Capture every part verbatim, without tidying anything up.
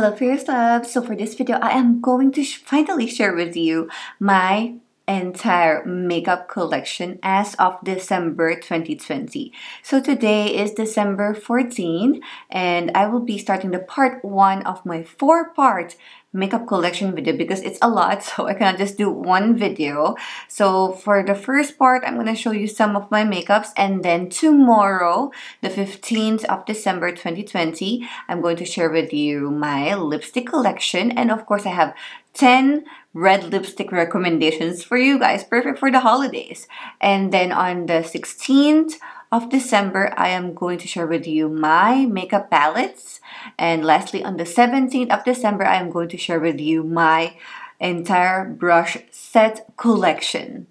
Hello fierce love. So for this video I am going to sh finally share with you my entire makeup collection as of December twenty twenty. So today is December fourteenth and I will be starting the part one of my four part makeup collection video because it's a lot, so I cannot just do one video. So for the first part, I'm gonna show you some of my makeups, and then tomorrow, the fifteenth of December twenty twenty, I'm going to share with you my lipstick collection, and of course I have ten red lipstick recommendations for you guys, perfect for the holidays. And then on the sixteenth of December, I am going to share with you my makeup palettes. And lastly, on the seventeenth of December, I am going to share with you my entire brush set collection.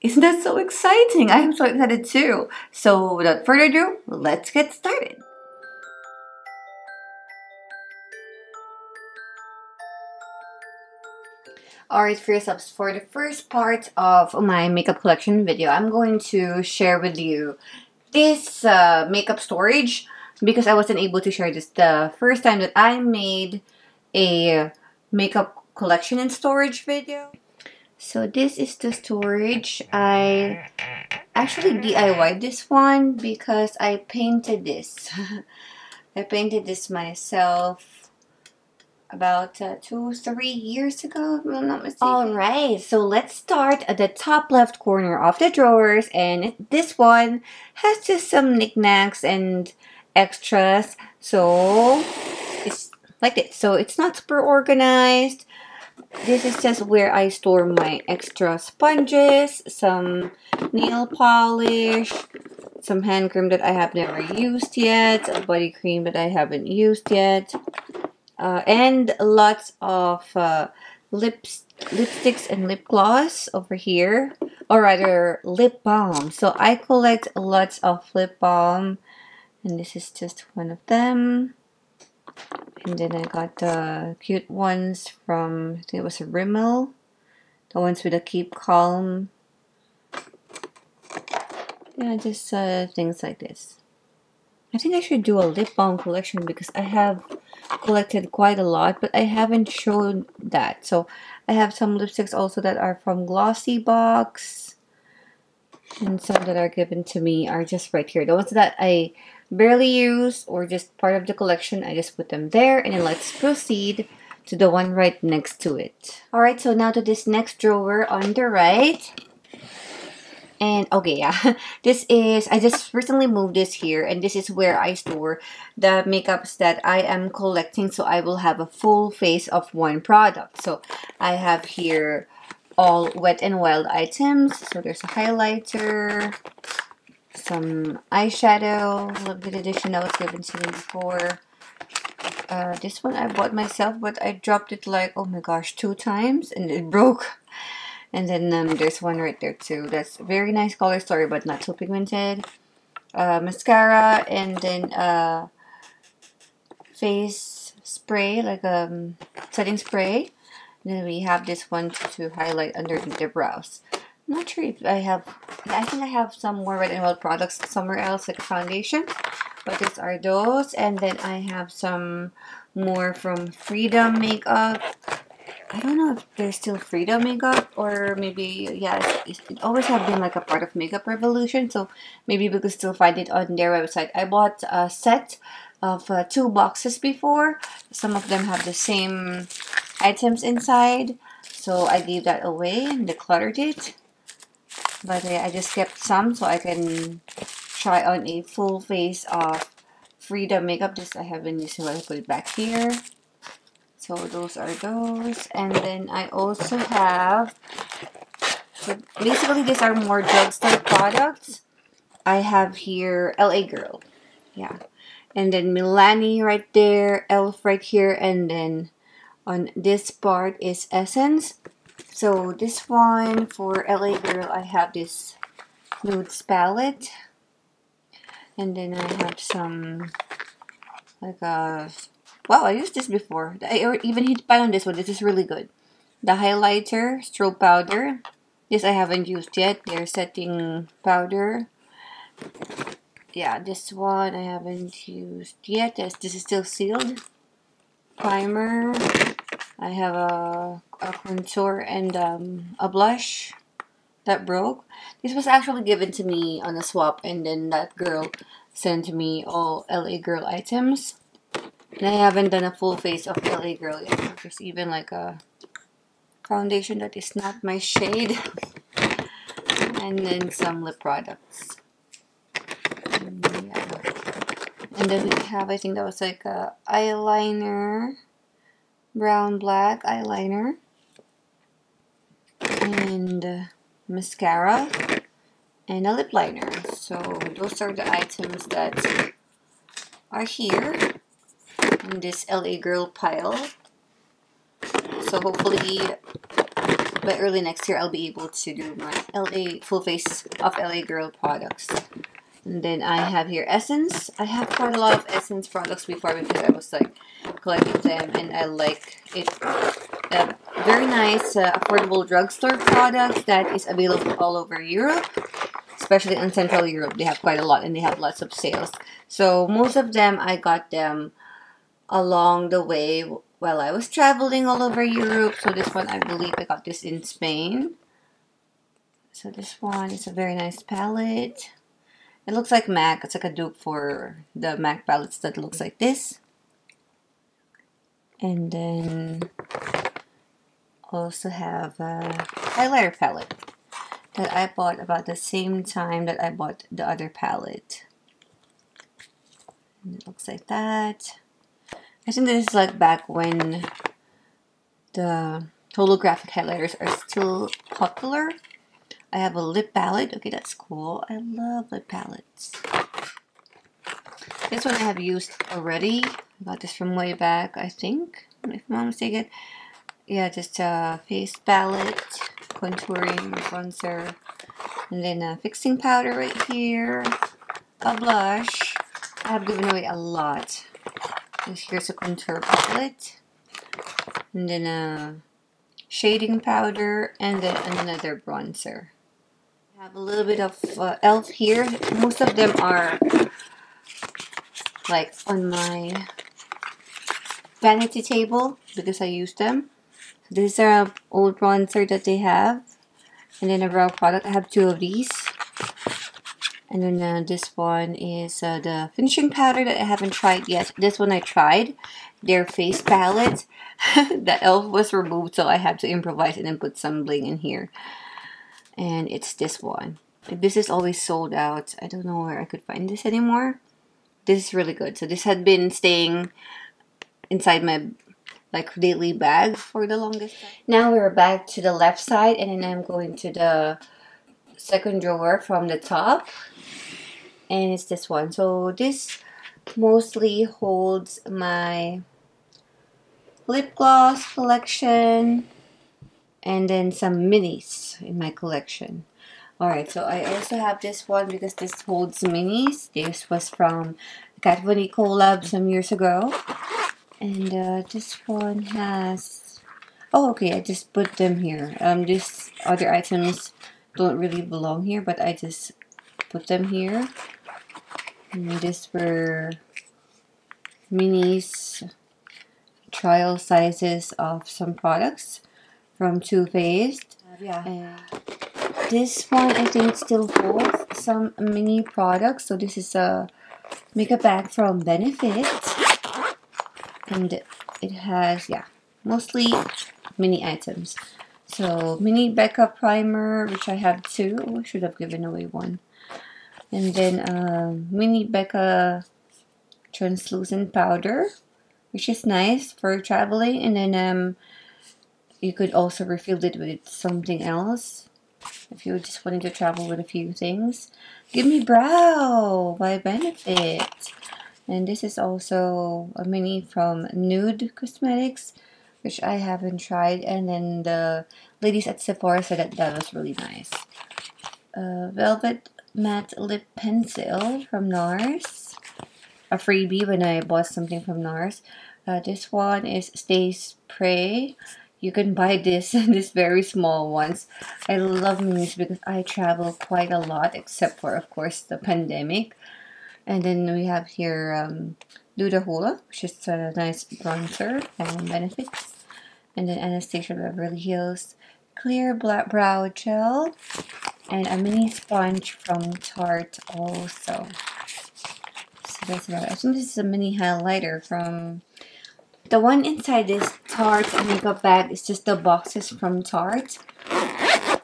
Isn't that so exciting? I am so excited too. So without further ado, let's get started. Alright, fierce loves, for the first part of my makeup collection video, I'm going to share with you this uh, makeup storage because I wasn't able to share this the first time that I made a makeup collection and storage video. So this is the storage. I actually D I Y'd this one because I painted this. I painted this myself about uh, two, three years ago, if I'm not mistaken. Alright, so let's start at the top left corner of the drawers, and this one has just some knickknacks and extras. So it's like this. So it's not super organized. This is just where I store my extra sponges, some nail polish, some hand cream that I have never used yet, a body cream that I haven't used yet, uh, and lots of uh, lips, lipsticks and lip gloss over here, or rather lip balm. So I collect lots of lip balm, and this is just one of them. And then I got the cute ones from, I think it was a Rimmel, the ones with the Keep Calm. Yeah, just uh, things like this. I think I should do a lip balm collection because I have collected quite a lot, but I haven't shown that. So I have some lipsticks also that are from Glossy Box, and some that are given to me are just right here. The ones that I barely use or just part of the collection, I just put them there. And then let's proceed to the one right next to it. Alright, so now to this next drawer on the right. And okay, yeah, this is, I just recently moved this here, and this is where I store the makeups that I am collecting, so I will have a full face of one product. So I have here all Wet n Wild items. So there's a highlighter, some eyeshadow, limited edition that was given to me before. Uh, this one I bought myself, but I dropped it like, oh my gosh, two times and it broke. And then um, there's one right there too. That's very nice color story, but not so pigmented. Uh, mascara, and then uh, face spray, like a um, setting spray. And then we have this one to, to highlight underneath the brows. Not sure if I have, I think I have some more Wet n Wild products somewhere else, like foundation, but these are those. And then I have some more from Freedom Makeup. I don't know if there's still Freedom Makeup, or maybe, yeah, it, it always have been like a part of Makeup Revolution, so maybe we could still find it on their website. I bought a set of uh, two boxes before. Some of them have the same items inside, so I gave that away and decluttered it. But uh, I just kept some so I can try on a full face of Freedom Makeup. This I have been using, I put it back here. So those are those. And then I also have, so basically these are more drugstore products. I have here L A Girl. Yeah. And then Milani right there, Elf right here, and then on this part is Essence. So this one for L A Girl, I have this nudes palette, and then I have some like a, wow, I used this before. I even hit pan on this one. This is really good. The highlighter, strobe powder. This I haven't used yet. Their setting powder. Yeah, this one I haven't used yet. This, this is still sealed. primer. I have a, a contour and um, a blush that broke. This was actually given to me on a swap, and then that girl sent me all L A Girl items. And I haven't done a full face of L A Girl yet. There's even like a foundation that is not my shade. And then some lip products. And then we have, I think that was like a eyeliner, brown black eyeliner, and uh, mascara, and a lip liner. So those are the items that are here in this L A Girl pile. So hopefully by early next year I'll be able to do my L A full face of L A Girl products. And then I have here Essence. I have quite a lot of Essence products before because I was like collecting them, and I like it. Uh, very nice uh, affordable drugstore products that is available all over Europe, especially in Central Europe. They have quite a lot and they have lots of sales. So most of them, I got them along the way while I was traveling all over Europe. So this one, I believe I got this in Spain. So this one is a very nice palette. It looks like MAC. It's like a dupe for the MAC palettes that looks like this. And then also have a highlighter palette that I bought about the same time that I bought the other palette. And it looks like that. I think this is like back when the holographic highlighters are still popular. I have a lip palette. Okay, that's cool. I love lip palettes. This one I have used already. I got this from way back, I think, if I'm not mistaken. Yeah, just a face palette, contouring, bronzer, and then a fixing powder right here, a blush. I have given away a lot. Here's a contour palette, and then a shading powder, and then another bronzer. I have a little bit of uh, Elf here. Most of them are like on my vanity table because I use them. This is our old bronzer that they have, and then a brow product. I have two of these, and then uh, this one is uh, the finishing powder that I haven't tried yet. This one I tried, their face palette. The Elf was removed, so I had to improvise and then put some bling in here. And it's this one. This is always sold out. I don't know where I could find this anymore. This is really good. So this had been staying inside my like daily bag for the longest time. Now we're back to the left side, and then I'm going to the second drawer from the top, and it's this one. So this mostly holds my lip gloss collection and then some minis in my collection. Alright, so I also have this one because this holds minis. This was from Kat Von D collab some years ago. And uh, this one has... Oh, okay, I just put them here. Um, these other items don't really belong here, but I just put them here. And these were minis, trial sizes of some products from Too Faced. Uh, yeah. And this one I think still holds some mini products. So this is a makeup bag from Benefit, and it has, yeah, mostly mini items. So mini Becca primer, which I have two. Oh, I should have given away one. And then uh, mini Becca translucent powder, which is nice for traveling. And then um, you could also refill it with something else if you just wanted to travel with a few things. Give Me Brow by Benefit. And this is also a mini from Nude Cosmetics, which I haven't tried. And then the ladies at Sephora said that that was really nice. Uh, Velvet Matte Lip Pencil from NARS. A freebie when I bought something from NARS. Uh, this one is Stay Spray. You can buy this, these very small ones. I love minis because I travel quite a lot, except for, of course, the pandemic. And then we have here um, Do the Hoola, which is a nice bronzer and Benefit. And then Anastasia Beverly Hills Clear Black Brow Gel. And a mini sponge from Tarte also. So that's about it. I think this is a mini highlighter from... The one inside this Tarte makeup bag is just the boxes from Tarte.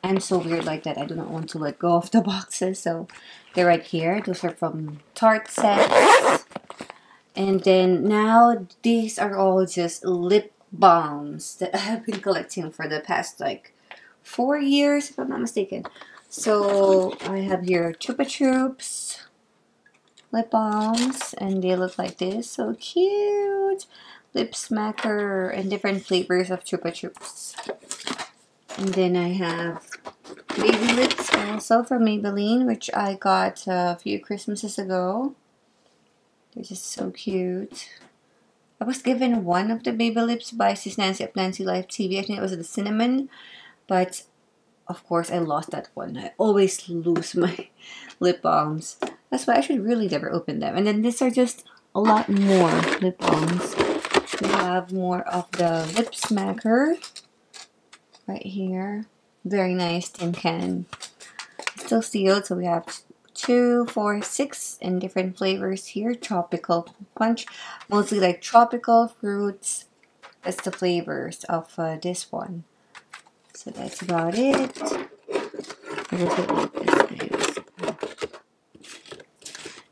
I'm so weird like that. I do not want to let go of the boxes. So they're right here. Those are from Tarte sets. And then now these are all just lip balms that I have been collecting for the past like four years if I'm not mistaken. So I have here Chupa Chups lip balms and they look like this. So cute! Lip Smacker and different flavors of Chupa Chups. And then I have baby lips also from Maybelline, which I got a few Christmases ago. They're just so cute. I was given one of the baby lips by Sis Nancy of Nancy Life T V. I think it was the cinnamon, but of course I lost that one. I always lose my lip balms. That's why I should really never open them. And then these are just a lot more lip balms. We have more of the Lip Smacker right here. Very nice tin can. It's still sealed, so we have two, four, six, and different flavors here. Tropical punch, mostly like tropical fruits. That's the flavors of uh, this one. So that's about it.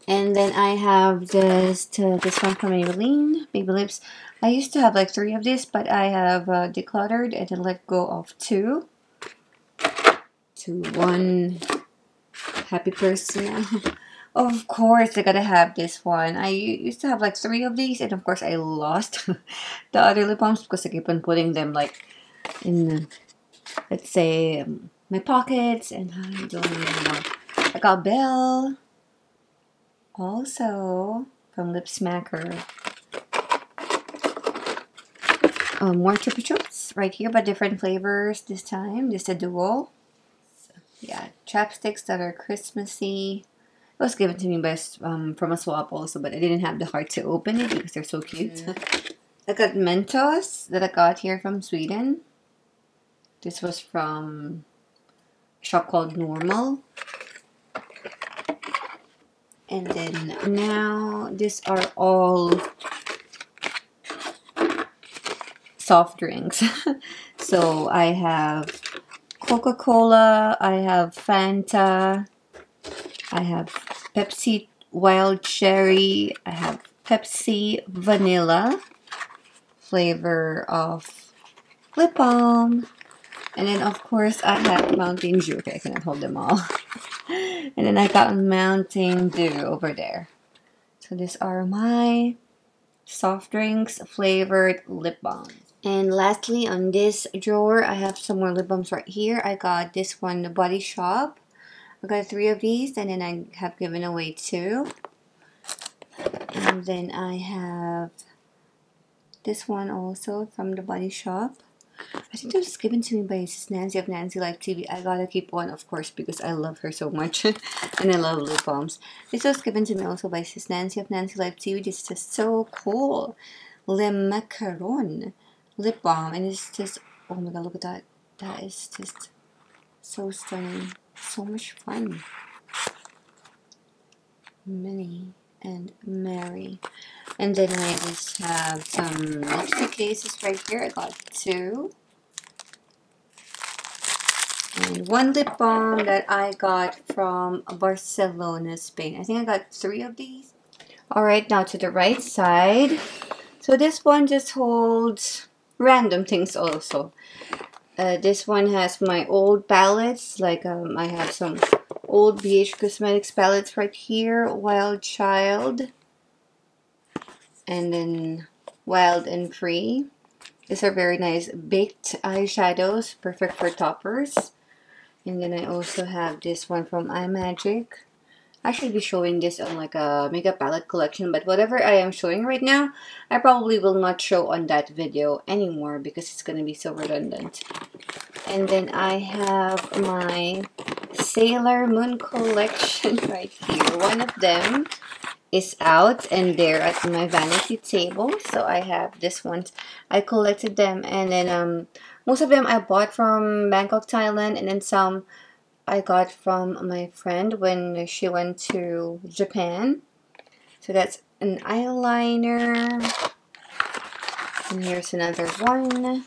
And then I have just uh, this one from Maybelline, Baby Lips. I used to have like three of these, but I have uh, decluttered and then let go of two. To one happy person. Of course, I gotta have this one. I used to have like three of these, and of course I lost the other lip balms because I keep on putting them like in, let's say, um, my pockets, and I don't even know. I got Belle also from Lip Smacker. Um, more Chupa Chups right here, but different flavors this time. Just a duo. So, yeah, chapsticks that are Christmassy. It was given to me by um, from a swap also, but I didn't have the heart to open it because they're so cute. Mm. I got Mentos that I got here from Sweden. This was from a shop called Normal. And then now these are all soft drinks. So I have Coca-Cola, I have Fanta, I have Pepsi Wild Cherry, I have Pepsi Vanilla flavor of lip balm. And then, of course, I have Mountain Dew. Okay, I cannot hold them all. And then I got Mountain Dew over there. So these are my soft drinks flavored lip balms. And lastly, on this drawer, I have some more lip balms right here. I got this one, the Body Shop. I got three of these, and then I have given away two. And then I have this one also from the Body Shop. I think it was given to me by Nancy of Nancy Life T V. I gotta keep one, of course, because I love her so much. And I love lip balms. This was given to me also by Sis Nancy of Nancy Life T V. This is just so cool. Le Macaron lip balm. And it's just, oh my god, look at that. That is just so stunning. So much fun. Mini and Mary. And then I just have some lipstick cases right here. I got two. And one lip balm that I got from Barcelona, Spain. I think I got three of these. Alright, now to the right side. So this one just holds random things also. Uh, this one has my old palettes. Like um, I have some old B H Cosmetics palettes right here. Wild Child. And then Wild and Free. These are very nice baked eyeshadows, perfect for toppers. And then I also have this one from iMagic. I should be showing this on like a makeup palette collection, but whatever I am showing right now, I probably will not show on that video anymore because it's going to be so redundant. And then I have my Sailor Moon collection right here. One of them is out, and they're at my vanity table. So I have this one. I collected them, and then um most of them I bought from Bangkok, Thailand, and then some I got from my friend when she went to Japan. So that's an eyeliner, and here's another one.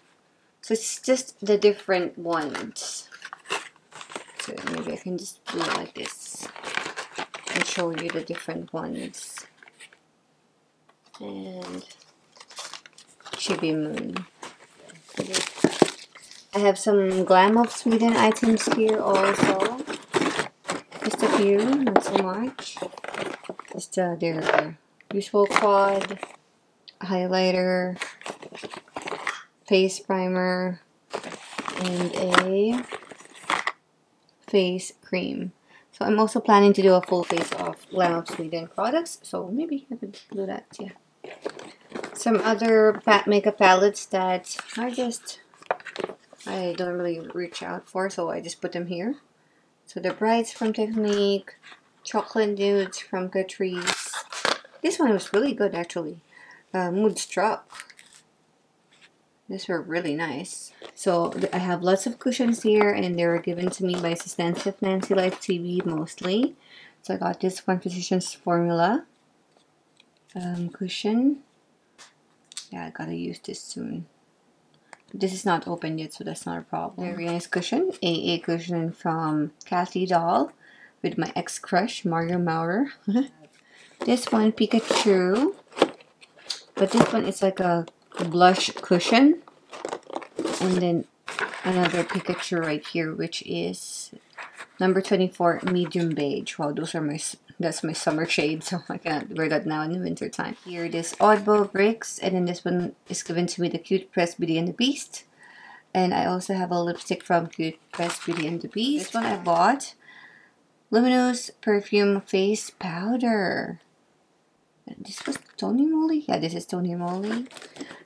So it's just the different ones. So maybe I can just do it like this and show you the different ones. And Chibi Moon. I have some Glam of Sweden items here also. Just a few, not so much. Just uh, their usual quad, highlighter, face primer, and a face cream. So I'm also planning to do a full face of Glam of Sweden products, so maybe I could do that, yeah. Some other Pat makeup palettes that are just, I don't really reach out for, so I just put them here. So the Brights from Technique, Chocolate Nudes from Catrice. This one was really good actually. Uh, Moodstruck. These were really nice. So I have lots of cushions here, and they were given to me by Sister Nancy Life T V mostly. So I got this one, Physician's Formula um, cushion. Yeah, I gotta use this soon. This is not open yet, so that's not a problem. Very nice cushion, A A cushion from Kathy Doll with my ex-crush Mario Maurer. This one, Pikachu, but this one is like a blush cushion, and then another Pikachu right here, which is number twenty-four, medium beige. Wow, those are my, that's my summer shade, so I can't wear that now in the winter time. Here, this Oddball Bricks, and then this one is given to me, the Cute Press Beauty and the Beast, and I also have a lipstick from Cute Press Beauty and the Beast. This one I bought, Luminous Perfume Face Powder. This was Tony Moly? Yeah, this is Tony Moly.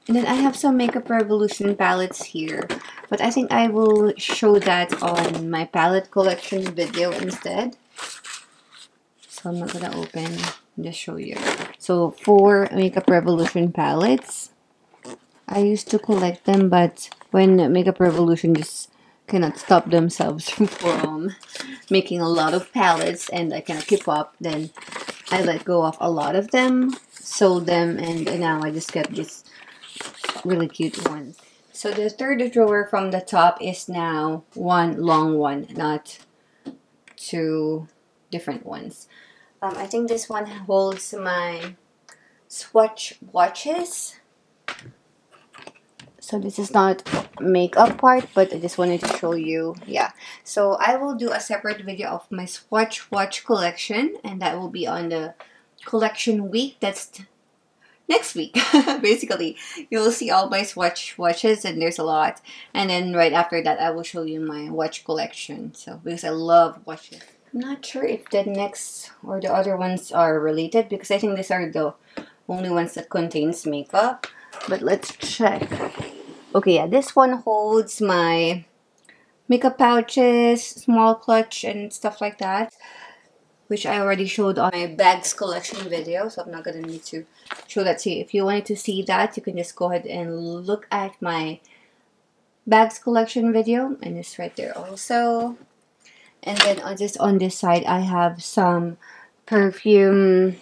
And then I have some Makeup Revolution palettes here. But I think I will show that on my palette collection video instead. So I'm not going to open. Just show you. So four Makeup Revolution palettes. I used to collect them, but when Makeup Revolution just cannot stop themselves from making a lot of palettes and I cannot keep up, then I let go of a lot of them, sold them, and now I just kept this really cute one. So the third drawer from the top is now one long one, not two different ones. Um, I think this one holds my Swatch watches. So this is not makeup part, but I just wanted to show you, yeah. So I will do a separate video of my Swatch watch collection, and that will be on the collection week. That's next week. Basically, you'll see all my Swatch watches, and there's a lot. And then right after that, I will show you my watch collection. So because I love watches. I'm not sure if the next or the other ones are related, because I think these are the only ones that contains makeup. But let's check. Okay, yeah, this one holds my makeup pouches, small clutch, and stuff like that, which I already showed on my bags collection video, so I'm not gonna need to show that to you. If you wanted to see that, you can just go ahead and look at my bags collection video, and it's right there also. And then on just on this side, I have some perfume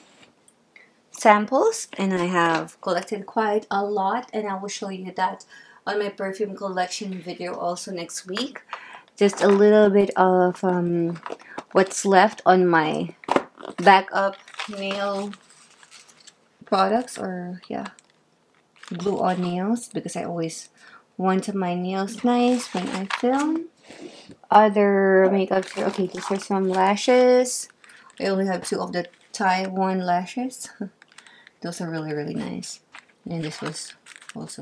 samples, and I have collected quite a lot, and I will show you that on my perfume collection video also next week. Just a little bit of um, what's left on my backup nail products, or yeah, glue on nails, because I always want my nails nice when I film. Other makeup here. Okay, these are some lashes. I only have two of the Taiwan lashes. Those are really, really nice. And this was also,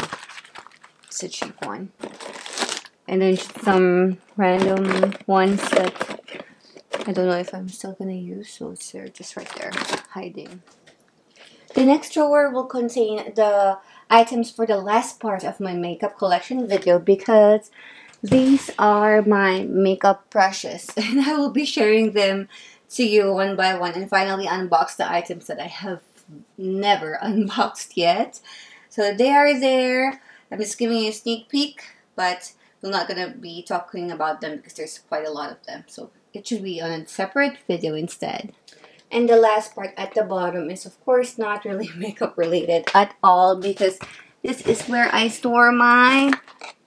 it's a cheap one. And then some random ones that I don't know if I'm still gonna use, so it's there, just right there, hiding. The next drawer will contain the items for the last part of my makeup collection video, because these are my makeup brushes, and I will be sharing them to you one by one and finally unbox the items that I have never unboxed yet. So they are there. I'm just giving you a sneak peek, but we're not going to be talking about them because there's quite a lot of them. So it should be on a separate video instead. And the last part at the bottom is of course not really makeup related at all, because this is where I store my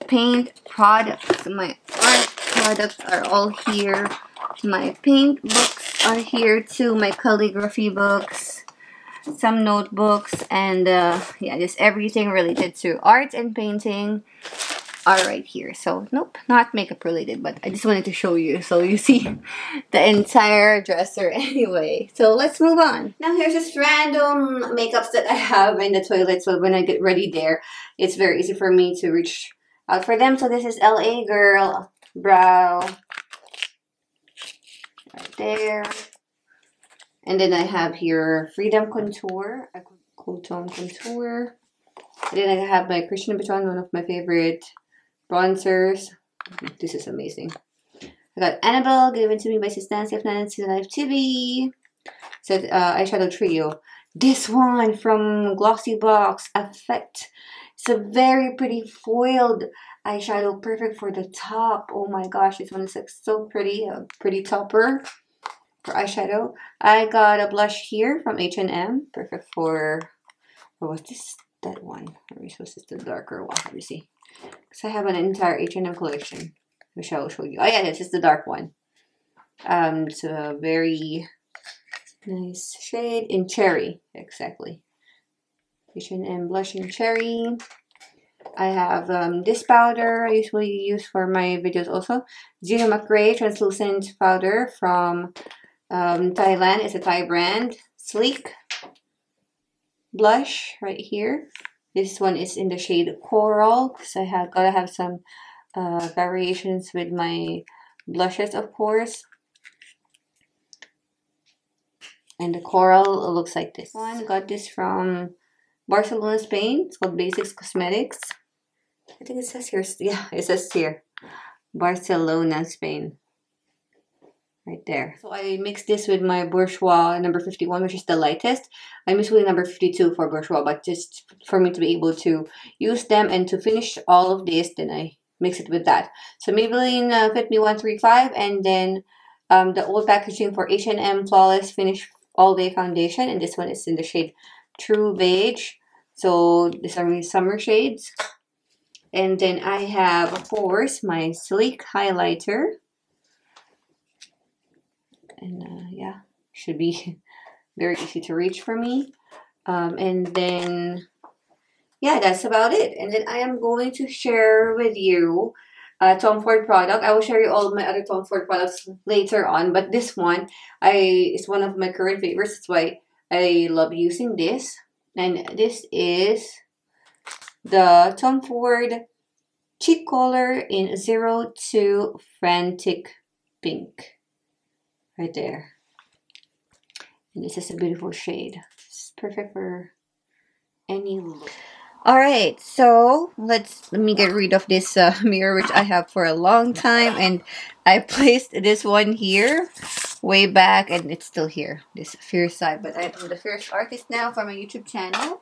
paint products. My art products are all here. My paint books are here too. My calligraphy books, some notebooks, and uh, yeah, just everything related to art and painting are right here. So nope, not makeup related, but I just wanted to show you so you see the entire dresser anyway. So let's move on. Now here's just random makeups that I have in the toilet, so when I get ready there, it's very easy for me to reach out for them. So this is L A Girl brow right there. And then I have here Freedom Contour, a cool tone contour. And then I have my Christian Louboutin, one of my favorite bronzers. This is amazing. I got Annabelle, given to me by Sis Nancy of Nancy Life T V. So uh, eyeshadow trio. This one from Glossy Box Effect. It's a very pretty foiled eyeshadow, perfect for the top. Oh my gosh, this one is like so pretty. A pretty topper for eyeshadow. I got a blush here from H and M, perfect for, what was this, that one, or this is the darker one, let me see, because I have an entire H and M collection, which I will show you. Oh yeah, this is the dark one. Um, it's a very nice shade in cherry, exactly, H and M blush in cherry. I have um, this powder I usually use for my videos also, Gina McRae translucent powder from Um, Thailand. It's a Thai brand. Sleek blush right here. This one is in the shade Coral, because I have gotta have some uh, variations with my blushes, of course. And the Coral looks like this one. Got this from Barcelona, Spain. It's called Basics Cosmetics. I think it says here. Yeah, it says here, Barcelona, Spain. Right there. So I mixed this with my Bourjois number fifty-one, which is the lightest. I'm usually number fifty-two for Bourjois, but just for me to be able to use them and to finish all of this, then I mix it with that. So Maybelline uh, Fit Me one thirty-five, and then um, the old packaging for H and M Flawless Finish All Day Foundation, and this one is in the shade True Beige. So these are my summer shades. And then I have, of course, my Sleek highlighter. And uh, yeah, should be very easy to reach for me. Um, and then, yeah, that's about it. And then I am going to share with you a Tom Ford product. I will share you all of my other Tom Ford products later on, but this one I is one of my current favorites. That's why I love using this. And this is the Tom Ford Cheek Color in zero two Frantic Pink. Right there. And this is a beautiful shade. It's perfect for any look. Alright, so let's let me get rid of this uh, mirror, which I have for a long time, and I placed this one here way back and it's still here, this fierce side, but I'm the fierce artist now for my YouTube channel.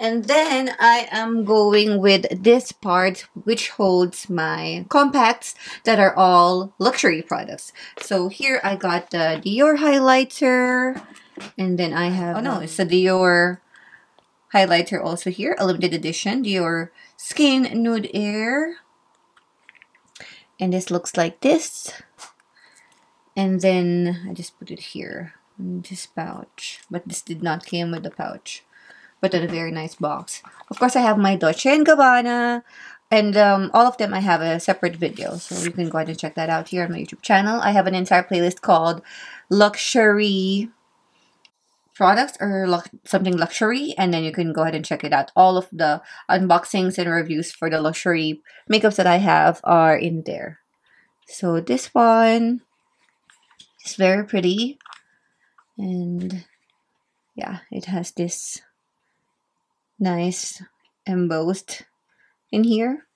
And then I am going with this part, which holds my compacts that are all luxury products. So here I got the Dior highlighter, and then I have, oh no, it's a Dior highlighter also here, a limited edition, Dior Skin Nude Air. And this looks like this. And then I just put it here in this pouch, but this did not come with the pouch, but in a very nice box. Of course, I have my Dolce and Gabbana, and um, all of them I have a separate video, so you can go ahead and check that out here on my YouTube channel. I have an entire playlist called Luxury Products or lu something luxury, and then you can go ahead and check it out. All of the unboxings and reviews for the luxury makeups that I have are in there. So this one is very pretty, and yeah, it has this nice embossed in here.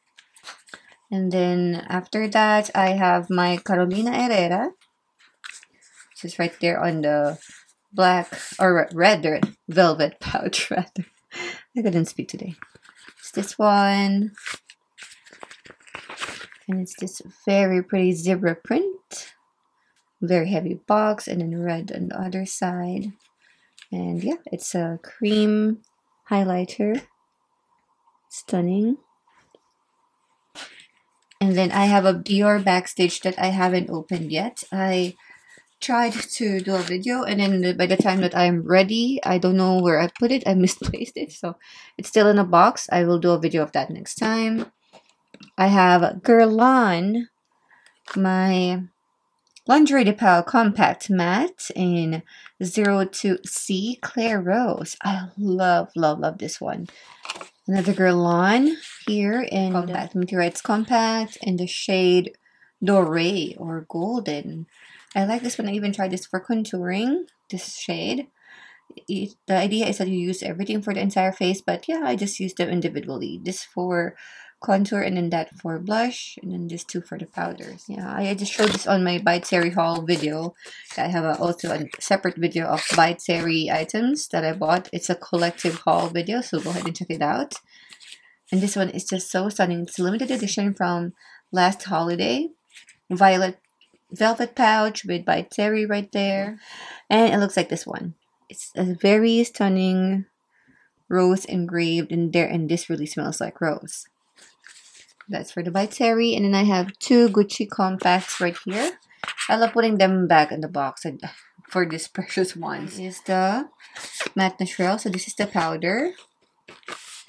And then after that I have my Carolina Herrera Just right there on the black or red or velvet pouch rather. I couldn't speak today. It's this one. And it's this very pretty zebra print. Very heavy box, and then red on the other side. And yeah, it's a cream highlighter. Stunning. And then I have a Dior backstage that I haven't opened yet. I tried to do a video, and then by the time that I'm ready, I don't know where I put it. I misplaced it, so it's still in a box. I will do a video of that next time. I have Guerlain, my Lingerie de Pau Compact Matte in zero two C Claire Rose. I love, love, love this one. Another Guerlain here in compact, meteorites compact, in the shade Doré or Golden. I like this one. I even tried this for contouring, this shade. It, the idea is that you use everything for the entire face, but yeah, I just used them individually. This for contour, and then that for blush, and then this two for the powders. Yeah, I, I just showed this on my By Terry haul video. I have a, also a separate video of By Terry items that I bought. It's a collective haul video, so go ahead and check it out. And this one is just so stunning. It's a limited edition from last holiday. Violet velvet pouch with By Terry right there. And it looks like this one. It's a very stunning rose engraved in there, and this really smells like rose. That's for the By Terry. And then I have two Gucci compacts right here. I love putting them back in the box for these precious ones. This is the Matte Naturelle. So this is the powder.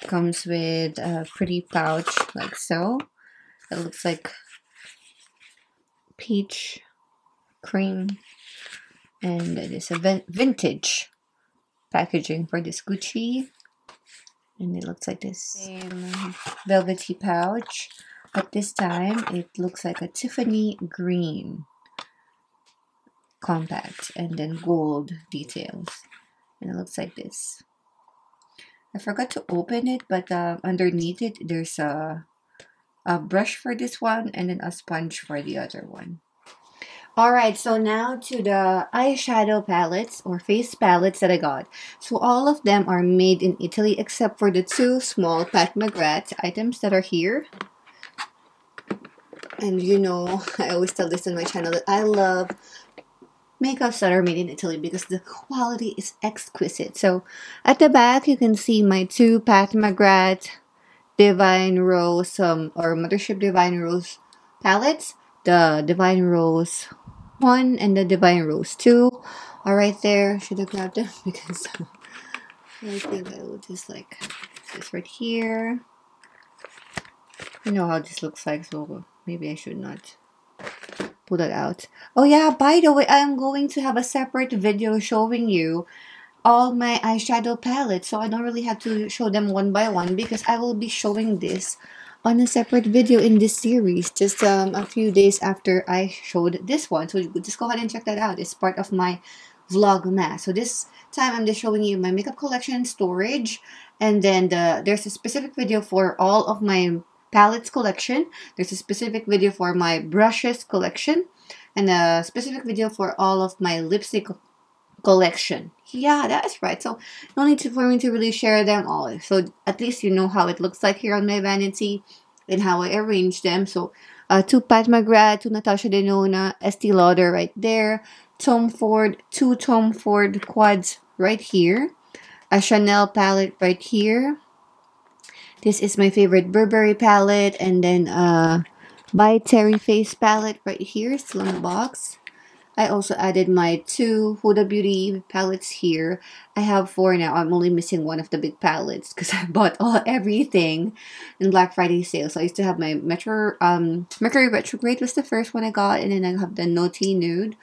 Comes with a pretty pouch like so. It looks like peach cream. And it is a vintage packaging for this Gucci. And it looks like this. Same velvety pouch, but this time it looks like a Tiffany green compact, and then gold details. And it looks like this. I forgot to open it, but uh, underneath it there's a, a brush for this one, and then a sponge for the other one. Alright, so now to the eyeshadow palettes or face palettes that I got. So all of them are made in Italy except for the two small Pat McGrath items that are here. And you know, I always tell this on my channel that I love makeups that are made in Italy because the quality is exquisite. So at the back you can see my two Pat McGrath Divine Rose um, or Mothership Divine Rose palettes. The Divine Rose one and the Divine Rose two are right there. Should I grab them? Because I think I will just like this right here. I know how this looks like, so maybe I should not pull that out. Oh yeah, by the way, I'm going to have a separate video showing you all my eyeshadow palettes, so I don't really have to show them one by one because I will be showing this on a separate video in this series just um, a few days after I showed this one. So just go ahead and check that out. It's part of my vlogmas. So this time I'm just showing you my makeup collection, storage, and then the, there's a specific video for all of my palettes collection. There's a specific video for my brushes collection, and a specific video for all of my lipstick collection. Yeah, that's right. So no need to, for me to really share them all. So at least you know how it looks like here on my vanity and how I arrange them. So uh, two Pat McGrath, two Natasha Denona, Estee Lauder right there, Tom Ford, two Tom Ford quads right here, a Chanel palette right here. This is my favorite Burberry palette, and then uh, By Terry face palette right here, still in the box. I also added my two Huda Beauty palettes here. I have four now. I'm only missing one of the big palettes because I bought all everything in Black Friday sale. So I used to have my Metro, um, Mercury Retrograde was the first one I got. And then I have the Naughty Nude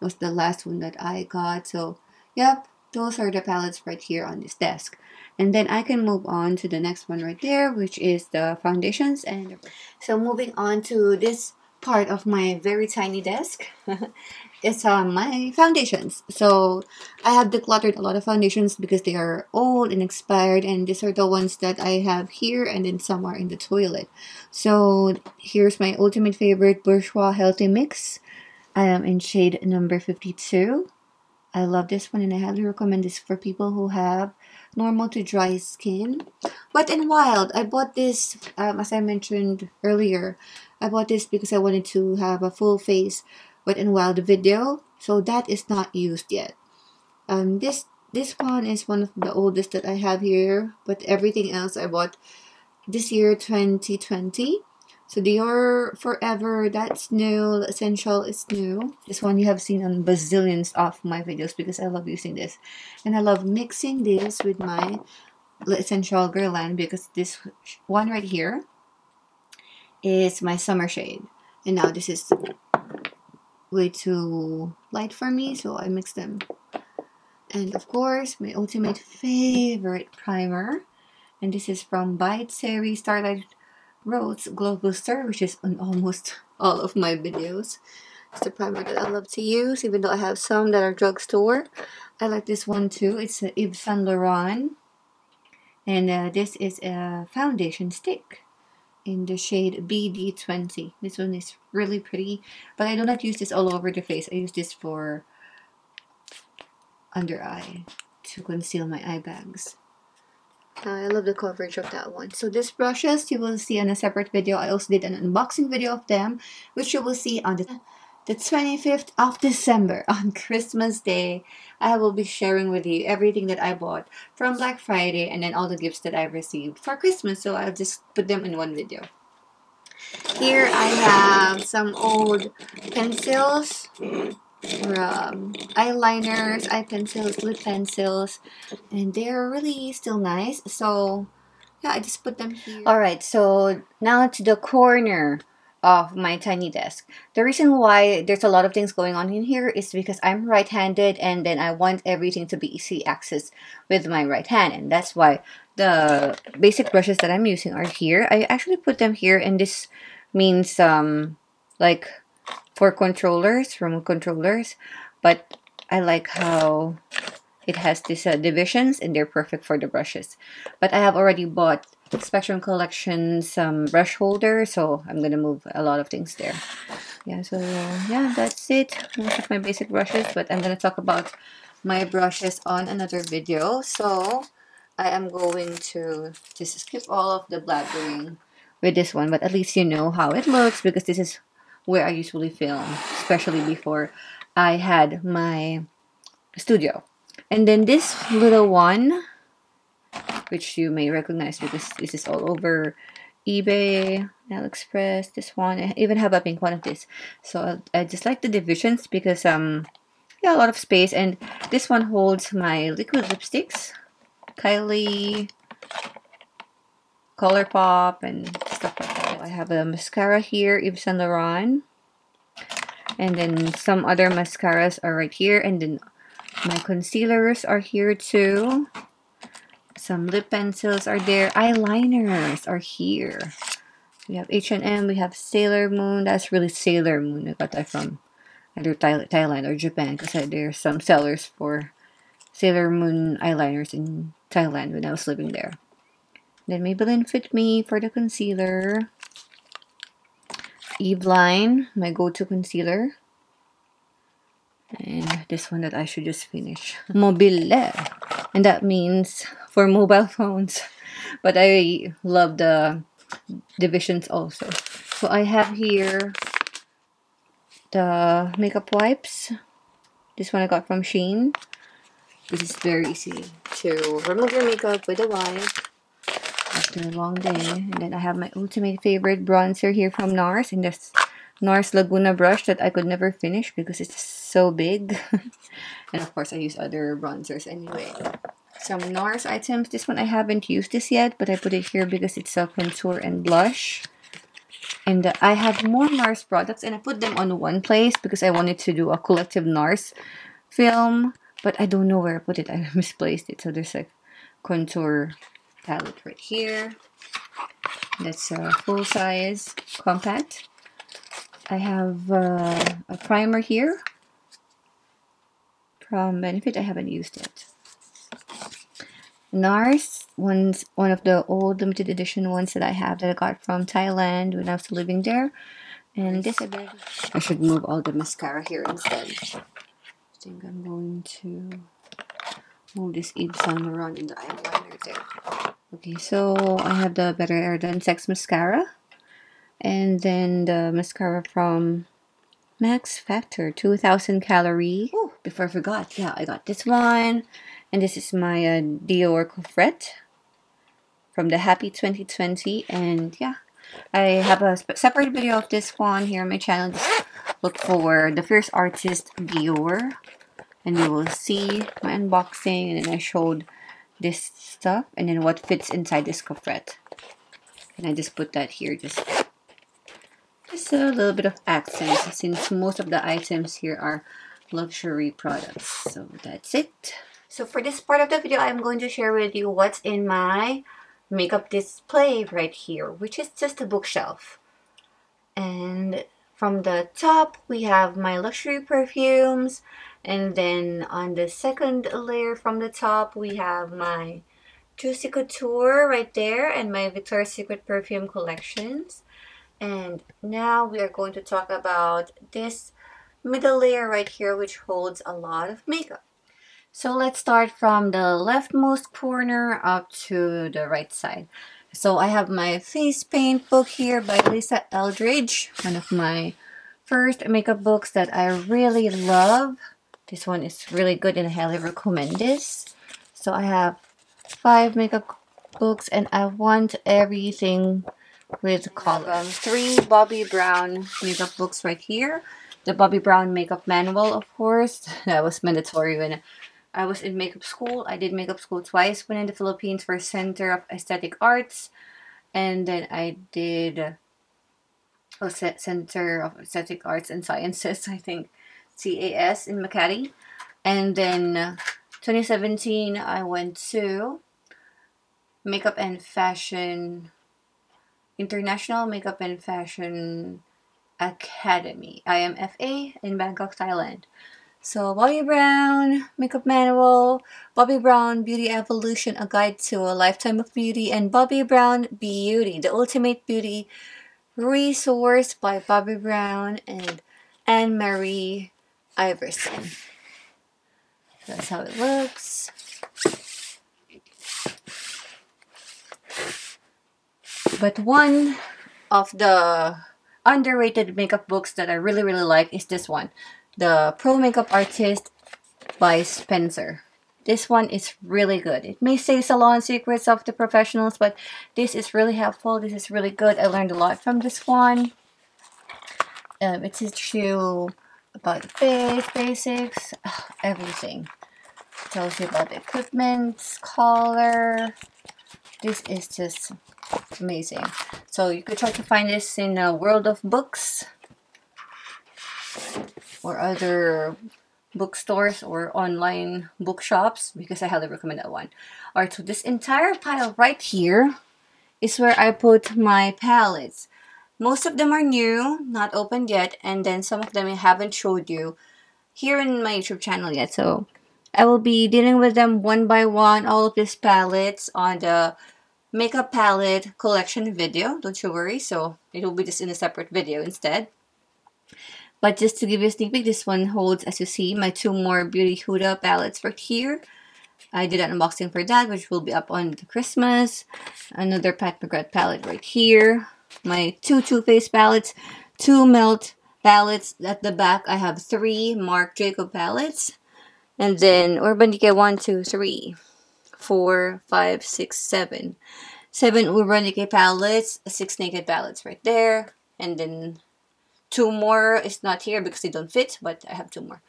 was the last one that I got. So yep, those are the palettes right here on this desk. And then I can move on to the next one right there, which is the foundations. And so moving on to this part of my very tiny desk. It's on um, my foundations. So I have decluttered a lot of foundations because they are old and expired, and these are the ones that I have here, and then some are in the toilet. So here's my ultimate favorite Bourjois Healthy Mix. um, in shade number fifty-two. I love this one and I highly recommend this for people who have normal to dry skin. Wet n Wild, I bought this, um, as I mentioned earlier, I bought this because I wanted to have a full face Wet n Wild video. So that is not used yet. Um, this this one is one of the oldest that I have here, but everything else I bought this year, twenty twenty. So Dior Forever, that's new. Essential is new. This one you have seen on bazillions of my videos because I love using this. And I love mixing this with my Essential Guerlain because this one right here is my summer shade. And now this is way too light for me, so I mix them. And of course, my ultimate favorite primer. And this is from By Terry Starlight Rhodes Glow Booster, which is on almost all of my videos. It's the primer that I love to use, even though I have some that are drugstore. I like this one too. It's a Yves Saint Laurent. And uh, this is a foundation stick in the shade B D twenty. This one is really pretty, but I do not use this all over the face. I use this for under eye to conceal my eye bags. Uh, I love the coverage of that one. So these brushes you will see on a separate video. I also did an unboxing video of them, which you will see on the, the twenty-fifth of December, on Christmas Day. I will be sharing with you everything that I bought from Black Friday and then all the gifts that I received for Christmas. So I'll just put them in one video. Here I have some old pencils, or, um, eyeliners, eye pencils, lip pencils, and they're really still nice. So yeah, I just put them here. Alright, so now to the corner of my tiny desk. The reason why there's a lot of things going on in here is because I'm right-handed, and then I want everything to be easy access with my right hand, and that's why the basic brushes that I'm using are here. I actually put them here, and this means um like for controllers, remote controllers, but I like how it has these uh, divisions, and they're perfect for the brushes. But I have already bought Spectrum Collection's um, brush holder, so I'm gonna move a lot of things there. Yeah, so uh, yeah, that's it. Most of my basic brushes, but I'm gonna talk about my brushes on another video. So I am going to just skip all of the blabbering with this one, but at least you know how it looks, because this is where I usually film, especially before I had my studio. And then this little one, which you may recognize because this is all over eBay, AliExpress, this one. I even have a pink one of this. So I just like the divisions because, um, yeah, a lot of space. And this one holds my liquid lipsticks, Kylie, Colourpop, and stuff like that. I have a mascara here, Yves Saint Laurent, and then some other mascaras are right here, and then my concealers are here too. Some lip pencils are there. Eyeliners are here. We have H and M, we have Sailor Moon. That's really Sailor Moon. I got that from either Thailand or Japan, because there's some sellers for Sailor Moon eyeliners in Thailand when I was living there. Then Maybelline Fit Me for the concealer. Eveline, my go-to concealer. And this one that I should just finish. Mobile. And that means for mobile phones. But I love the divisions also. So I have here the makeup wipes. This one I got from Shein. This is very easy to remove your makeup with a wipe after a long day. And then I have my ultimate favorite bronzer here from NARS, and this NARS Laguna brush that I could never finish because it's so big. And of course I use other bronzers anyway. Some NARS items. This one I haven't used this yet, but I put it here because it's a contour and blush. And uh, I have more NARS products, and I put them on one place because I wanted to do a collective NARS film, but I don't know where I put it. I misplaced it. So there's a contour palette right here. That's a full size compact. I have uh, a primer here from Benefit. I haven't used it. NARS, one's one of the old limited edition ones that I have that I got from Thailand when I was living there. and this, I should move all the mascara here instead. I think I'm going to move this Yves Saint Laurent in the eyeliner there. Okay, so I have the Better Than Sex mascara, and then the mascara from M A C Factor, two thousand calorie. Oh, before I forgot, yeah, I got this one, and this is my uh, Dior Coffret from the Happy twenty twenty, and yeah, I have a separate video of this one here on my channel. Just look for the Fierce Artist Dior, and you will see my unboxing, and then I showed this stuff, and then what fits inside this coffret. And I just put that here, just, just a little bit of accents, since most of the items here are luxury products. So that's it. So for this part of the video, I'm going to share with you what's in my makeup display right here, which is just a bookshelf. And from the top, we have my luxury perfumes, and then on the second layer from the top, we have my Juicy Couture right there, and my Victoria's Secret perfume collections. And now we are going to talk about this middle layer right here, which holds a lot of makeup. So let's start from the leftmost corner up to the right side. So I have my face paint book here by Lisa Eldridge, one of my first makeup books that I really love. This one is really good and I highly recommend this. So I have five makeup books and I want everything with color. Three Bobbi Brown makeup books right here. The Bobbi Brown makeup manual, of course, that was mandatory when I was in makeup school. I did makeup school twice, one in the Philippines for Center of Aesthetic Arts, and then I did oh, Center of Aesthetic Arts and Sciences, I think, C A S in Makati. And then twenty seventeen, I went to Makeup and Fashion, International Makeup and Fashion Academy, I M F A, in Bangkok, Thailand. So Bobbi Brown Makeup Manual, Bobbi Brown Beauty Evolution, A Guide to a Lifetime of Beauty, and Bobbi Brown Beauty, The Ultimate Beauty Resource by Bobbi Brown and Anne-Marie Iverson. That's how it looks. But one of the underrated makeup books that I really, really like is this one. The Pro Makeup Artist by Spencer. This one is really good. It may say salon secrets of the professionals, but this is really helpful. This is really good. I learned a lot from this one. Um, it teaches you about the face, basics, everything. It tells you about the equipment, color. This is just amazing. So you could try to find this in a world of books, or other bookstores or online bookshops, because I highly recommend that one. Alright, so this entire pile right here is where I put my palettes. Most of them are new, not opened yet, and then some of them I haven't showed you here in my YouTube channel yet. So I will be dealing with them one by one, all of these palettes, on the makeup palette collection video. Don't you worry, so it will be just in a separate video instead. But just to give you a sneak peek, this one holds, as you see, my two more Beauty Huda palettes right here. I did an unboxing for that, which will be up on the Christmas. Another Pat McGrath palette right here. My two Too Faced palettes, two Melt palettes. At the back, I have three Marc Jacobs palettes. And then Urban Decay one, two, three, four, five, six, seven. Seven Urban Decay palettes, six Naked palettes right there. And then two more is not here because they don't fit, but I have two more.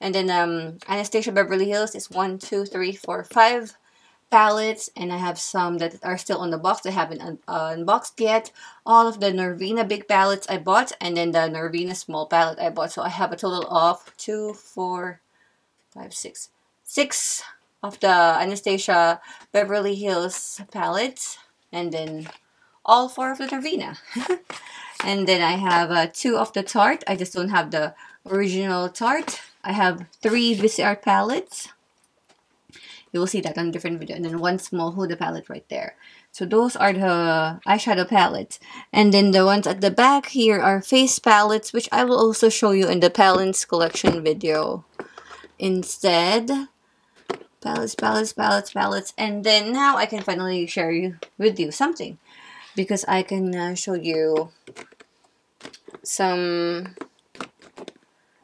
And then um, Anastasia Beverly Hills is one, two, three, four, five palettes, and I have some that are still on the box. I haven't un uh, unboxed yet. All of the Norvina big palettes I bought, and then the Norvina small palette I bought. So I have a total of two, four, five, six, six of the Anastasia Beverly Hills palettes, and then all four of the Norvina. And then I have uh, two of the Tarte. I just don't have the original Tarte. I have three V C R palettes. You will see that on a different video. And then one small Huda palette right there. So those are the eyeshadow palettes. And then the ones at the back here are face palettes, which I will also show you in the palettes collection video. Instead, palettes, palettes, palettes, palettes. And then now I can finally share you with you something. Because I can uh, show you some,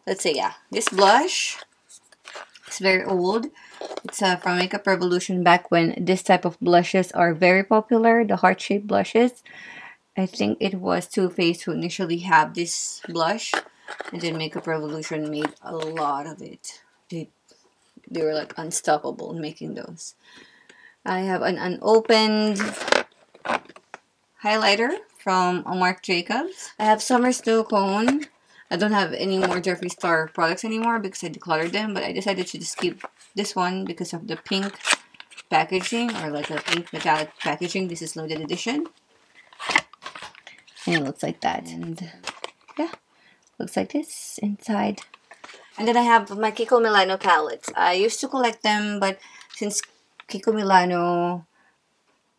let's say, yeah, this blush. It's very old. It's uh, from Makeup Revolution back when this type of blushes are very popular, the heart-shaped blushes. I think it was Too Faced who initially had this blush, and then Makeup Revolution made a lot of it. They, they were like unstoppable in making those. I have an unopened highlighter from Marc Jacobs. I have Summer Snow Cone. I don't have any more Jeffree Star products anymore because I decluttered them, but I decided to just keep this one because of the pink packaging, or like a pink metallic packaging. This is limited edition. And it looks like that. And yeah, looks like this inside. And then I have my Kiko Milano palettes. I used to collect them, but since Kiko Milano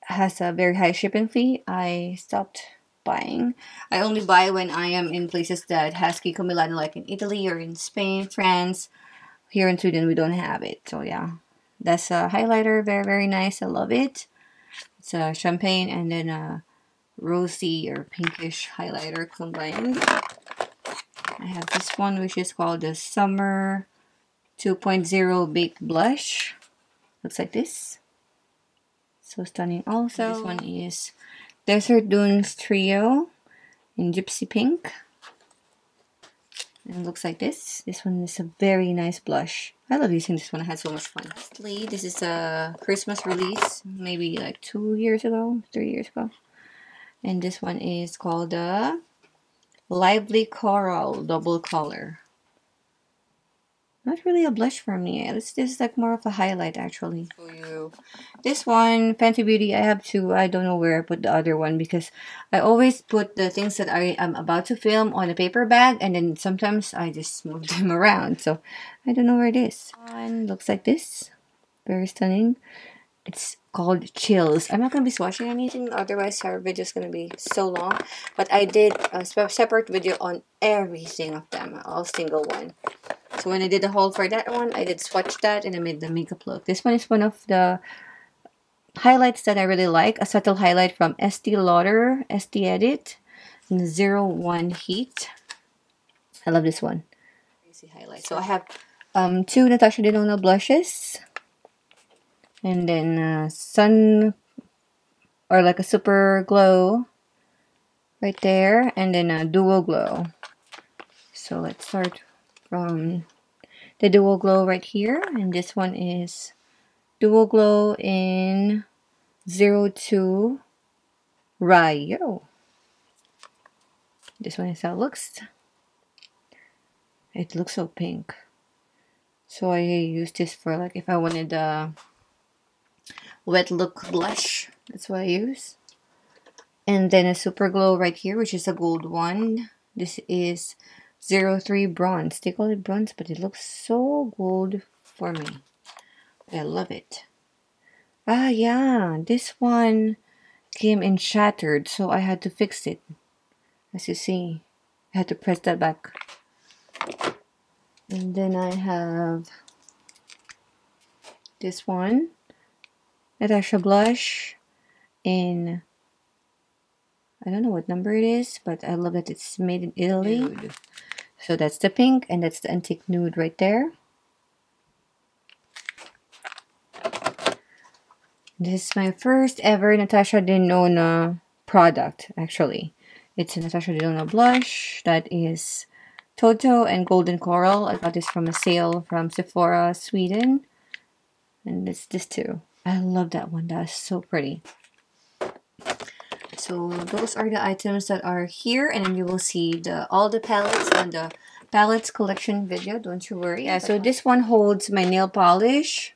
has a very high shipping fee, I stopped buying. I only buy when I am in places that has Kiko Milano, like in Italy or in Spain, France. Here in Sweden we don't have it. So yeah, that's a highlighter, very very nice. I love it. It's a champagne and then a rosy or pinkish highlighter combined. I have this one which is called the Summer two point oh Baked Blush. Looks like this. So stunning. Also, this one is Desert Dunes Trio in Gypsy Pink. And it looks like this. This one is a very nice blush. I love using this one. I had so much fun. Lastly, this is a Christmas release. Maybe like two years ago, three years ago. And this one is called the Lively Coral Double Color. Not really a blush for me. This, this is like more of a highlight actually. For you. This one, Fenty Beauty, I have two. I don't know where I put the other one because I always put the things that I am about to film on a paper bag, and then sometimes I just move them around. So I don't know where it is. One looks like this. Very stunning. It's called Chills. I'm not going to be swatching anything, otherwise our video is going to be so long. But I did a separate video on everything of them, all single one. So when I did the haul for that one, I did swatch that and I made the makeup look. This one is one of the highlights that I really like. A subtle highlight from Estee Lauder, Estee Edit, and zero one Heat. I love this one. Crazy highlight. So I have um, two Natasha Denona blushes. And then uh, sun, or like a super glow right there. And then a duo glow. So let's start from the duo glow right here, and this one is duo glow in zero two Rayo. This one is how it looks. It looks so pink, so I use this for like if I wanted a wet look blush, that's what I use. And then a super glow right here, which is a gold one. This is zero three Bronze. They call it bronze, but it looks so gold for me. I love it. Ah, yeah. This one came in shattered, so I had to fix it. As you see, I had to press that back. And then I have this one. Natasha Blush in, I don't know what number it is, but I love that it's made in Italy. Dude. So that's the pink, and that's the antique nude right there. This is my first ever Natasha Denona product, actually. It's a Natasha Denona blush that is Toto and Golden Coral. I got this from a sale from Sephora, Sweden. And it's this too. I love that one. That is so pretty. So those are the items that are here, and then you will see the all the palettes on the palettes collection video. Don't you worry. Yeah, so this one holds my nail polish,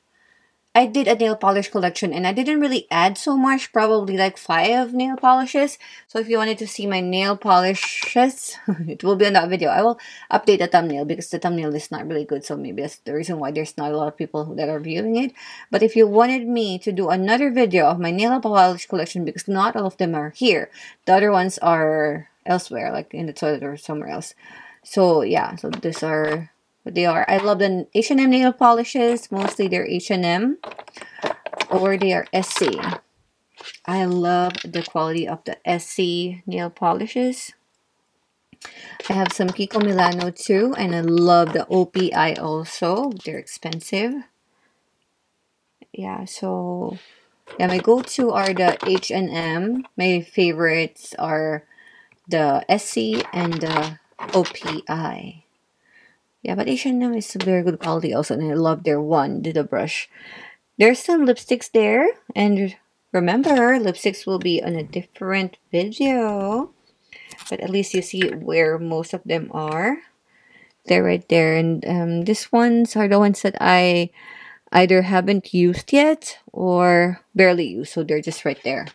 I did a nail polish collection and I didn't really add so much, probably like five nail polishes. So if you wanted to see my nail polishes, it will be on that video. I will update the thumbnail because the thumbnail is not really good. So maybe that's the reason why there's not a lot of people that are viewing it. But if you wanted me to do another video of my nail polish collection, because not all of them are here. The other ones are elsewhere, like in the toilet or somewhere else. So yeah, so these are... But they are. I love the H and M nail polishes. Mostly they're H and M or they are Essie. I love the quality of the Essie nail polishes. I have some Kiko Milano too, and I love the O P I also. They're expensive. Yeah, so yeah, my go-to are the H and M. My favorites are the Essie and the O P I. Yeah, but H and M is very good quality also, and I love their one, the brush. There's some lipsticks there, and remember, lipsticks will be on a different video. But at least you see where most of them are. They're right there, and um, these ones are the ones that I either haven't used yet or barely used, so they're just right there.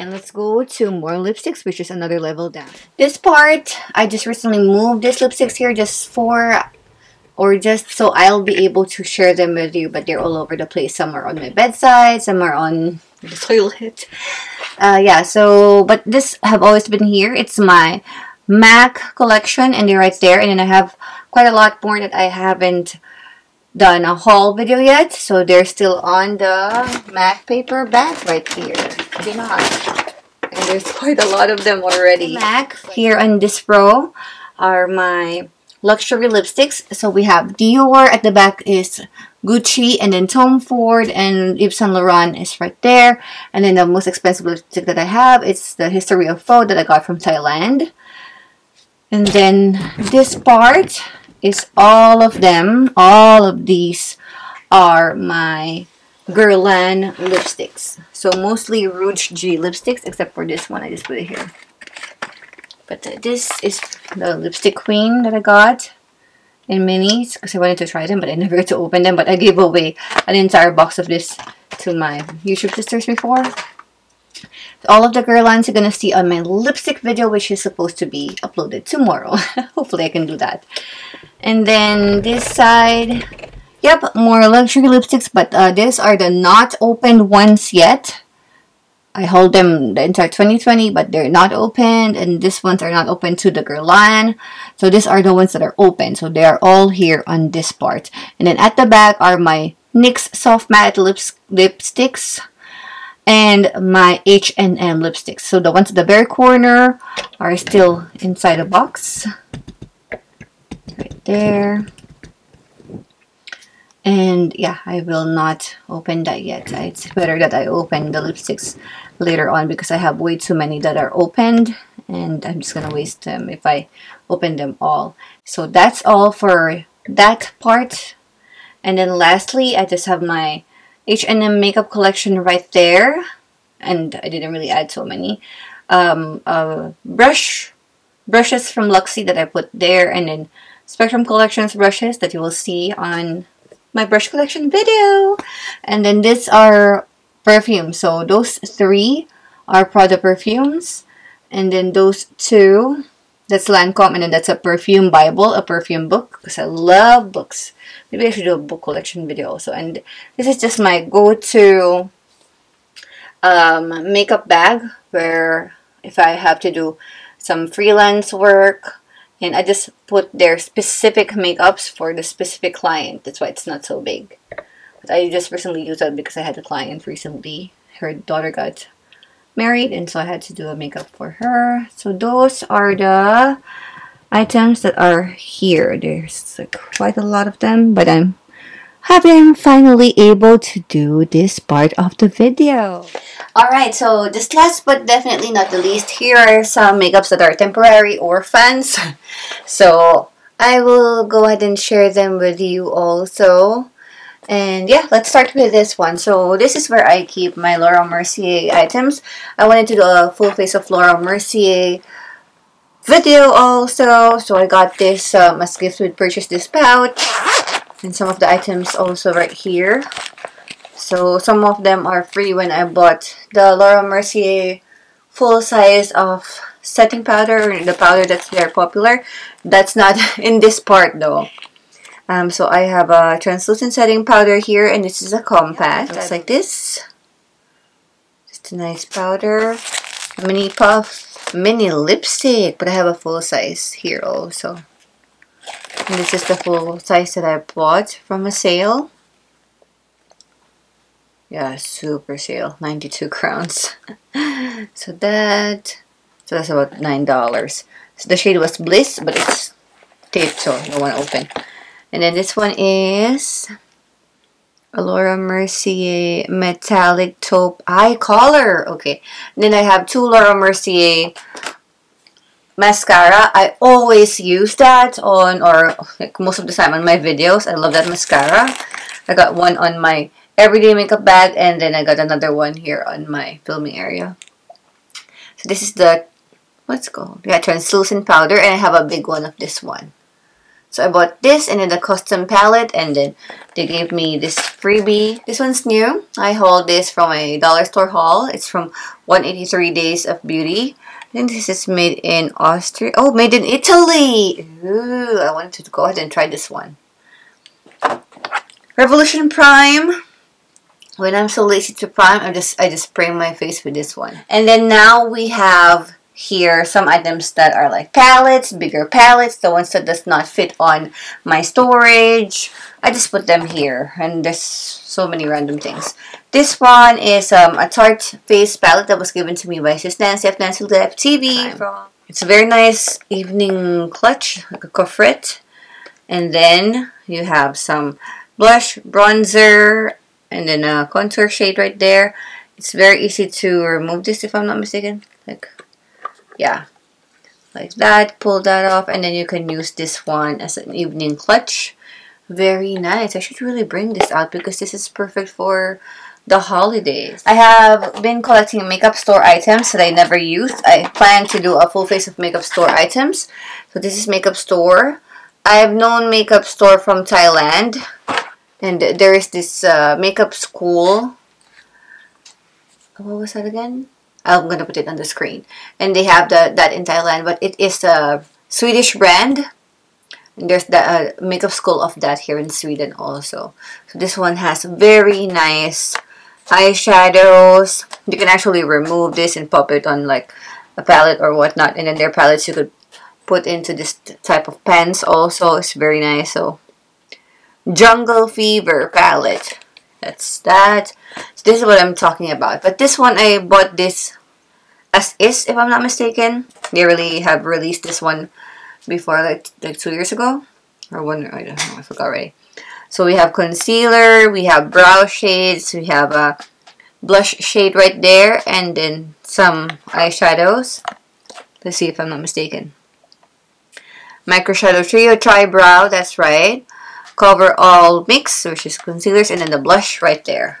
And let's go to more lipsticks, which is another level down. This part, I just recently moved these lipsticks here just for, or just so I'll be able to share them with you, but they're all over the place. Some are on my bedside, some are on the toilet. Uh, yeah, so, but this have always been here. It's my MAC collection, and they're right there. And then I have quite a lot more that I haven't done a haul video yet, so they're still on the MAC paper bag right here. Do not. And there's quite a lot of them already. MAC here on this row are my luxury lipsticks. So we have Dior at the back is Gucci, and then Tom Ford and Yves Saint Laurent is right there. And then the most expensive lipstick that I have, it's the History of Faux that I got from Thailand. And then this part is all of them. All of these are my Guerlain lipsticks. So mostly Rouge G lipsticks, except for this one. I just put it here. But uh, this is the lipstick queen that I got in minis because I wanted to try them, but I never got to open them. But I gave away an entire box of this to my YouTube sisters before. All of the Guerlains you're gonna see on my lipstick video, which is supposed to be uploaded tomorrow. Hopefully I can do that. And then this side, yep, more luxury lipsticks, but uh, these are the not opened ones yet. I hold them the entire twenty twenty, but they're not opened, and these ones are not open to the Guerlain. So these are the ones that are open. So they are all here on this part. And then at the back are my N Y X Soft Matte Lips lipsticks. And my H and M lipsticks. So the ones at the very corner are still inside a box. Right there. And yeah, I will not open that yet. It's better that I open the lipsticks later on because I have way too many that are opened. And I'm just going to waste them if I open them all. So that's all for that part. And then lastly, I just have my H and M makeup collection right there, and I didn't really add so many. Um, uh, brush brushes from Luxie that I put there, and then Spectrum Collections brushes that you will see on my brush collection video. And then these are perfumes, so those three are Prada perfumes, and then those two, that's Lancome, and then that's a perfume bible, a perfume book, because I love books. Maybe I should do a book collection video also. And this is just my go-to um, makeup bag where if I have to do some freelance work, and I just put their specific makeups for the specific client. That's why it's not so big. But I just recently used that because I had a client recently. Her daughter got married, and so I had to do a makeup for her. So those are the items that are here. There's like quite a lot of them, but I'm happy I'm finally able to do this part of the video. Alright, so just last but definitely not the least, here are some makeups that are temporary orphans. So I will go ahead and share them with you also. And yeah, let's start with this one. So this is where I keep my Laura Mercier items. I wanted to do a full face of Laura Mercier video also. So I got this um, as gift. We purchased this pouch and some of the items also right here. So some of them are free when I bought the Laura Mercier full size of setting powder, or the powder that's very popular. That's not in this part though. Um, so I have a translucent setting powder here, and this is a compact. Looks like this. Just a nice powder. Mini puff, mini lipstick, but I have a full size here also. And this is the full size that I bought from a sale. Yeah, super sale, ninety-two crowns. so that, so that's about nine dollars. So the shade was Bliss, but it's taped, so I want to open. And then this one is Laura Mercier Metallic Taupe Eye Color. Okay, and then I have two Laura Mercier mascara. I always use that on, or like most of the time on my videos. I love that mascara. I got one on my everyday makeup bag, and then I got another one here on my filming area. So this is the, what's it called? Yeah, translucent powder, and I have a big one of this one. So I bought this and then the custom palette, and then they gave me this freebie. This one's new. I hauled this from a dollar store haul. It's from one eighty-three Days of Beauty. I think this is made in Austria. Oh, made in Italy! Ooh, I wanted to go ahead and try this one. Revolution Prime. When I'm so lazy to prime, I just I just spray my face with this one. And then now we have here some items that are like palettes, bigger palettes, the ones that does not fit on my storage. I just put them here, and there's so many random things. This one is um, a Tarte face palette that was given to me by Sis Nancy of Nancy Life T V. It's a very nice evening clutch, like a coffret. And then you have some blush, bronzer, and then a contour shade right there. It's very easy to remove this if I'm not mistaken. Like, yeah, like that, pull that off, and then you can use this one as an evening clutch. Very nice. I should really bring this out because this is perfect for the holidays. I have been collecting Makeup Store items that I never used. I plan to do a full face of Makeup Store items. So this is Makeup Store. I have known Makeup Store from Thailand, and there is this uh, makeup school. What was that again? I'm going to put it on the screen. And they have the, that in Thailand, but it is a Swedish brand. And there's the uh, makeup school of that here in Sweden also. So this one has very nice eyeshadows. You can actually remove this and pop it on like a palette or whatnot. And then their palettes you could put into this type of pens also. It's very nice. So Jungle Fever palette. That's that. So this is what I'm talking about. But this one, I bought this as is, if I'm not mistaken. They really have released this one before, like, like two years ago. Or one, I don't know, I forgot already. So we have concealer, we have brow shades, we have a blush shade right there, and then some eyeshadows. Let's see if I'm not mistaken. Micro Shadow Trio, Tri Brow, that's right. Cover All Mix, which is concealers, and then the blush right there.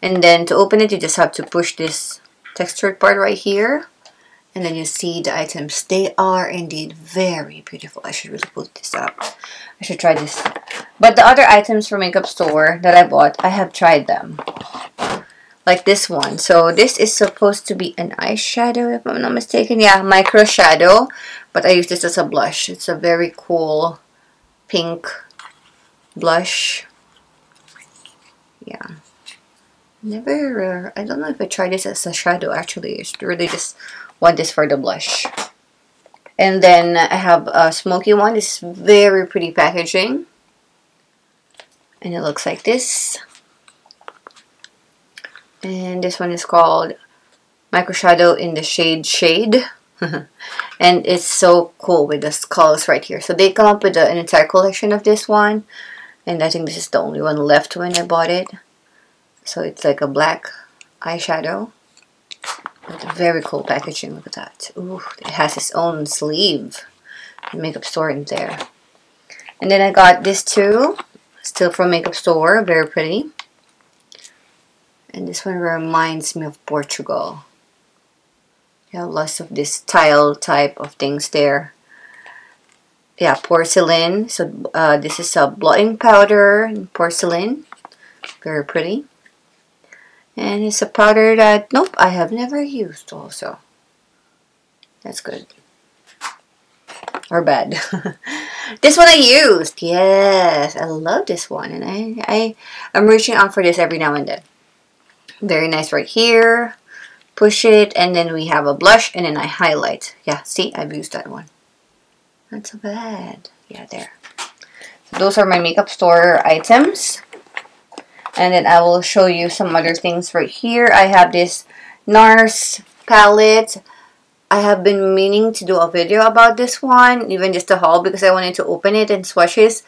And then to open it, you just have to push this textured part right here. And then you see the items. They are indeed very beautiful. I should really put this up. I should try this. But the other items from Makeup Store that I bought, I have tried them. Like this one. So this is supposed to be an eyeshadow, if I'm not mistaken. Yeah, micro shadow. But I use this as a blush. It's a very cool pink blush. Yeah, never, uh, I don't know if I tried this as a shadow actually. I really just want this for the blush. And then I have a smoky one. This is very pretty packaging, and it looks like this. And this one is called Micro Shadow in the shade Shade. And it's so cool with the skulls right here. So they come up with the, an entire collection of this one. And I think this is the only one left when I bought it. So it's like a black eyeshadow. But very cool packaging, look at that. Ooh, it has its own sleeve. Makeup Store in there. And then I got this too. Still from Makeup Store, very pretty. And this one reminds me of Portugal. You have lots of this tile type of things there. yeah, porcelain. So uh, this is a blotting powder in porcelain. Very pretty. And it's a powder that, nope, I have never used also. That's good. Or bad. This one I used. Yes, I love this one. And I, I, I'm reaching out for this every now and then. Very nice right here. Push it, and then we have a blush, and then I highlight. Yeah, see, I've used that one. Not so bad. Yeah, there. So those are my Makeup Store items. And then I will show you some other things right here. I have this NARS palette. I have been meaning to do a video about this one, even just a haul, because I wanted to open it and swatches.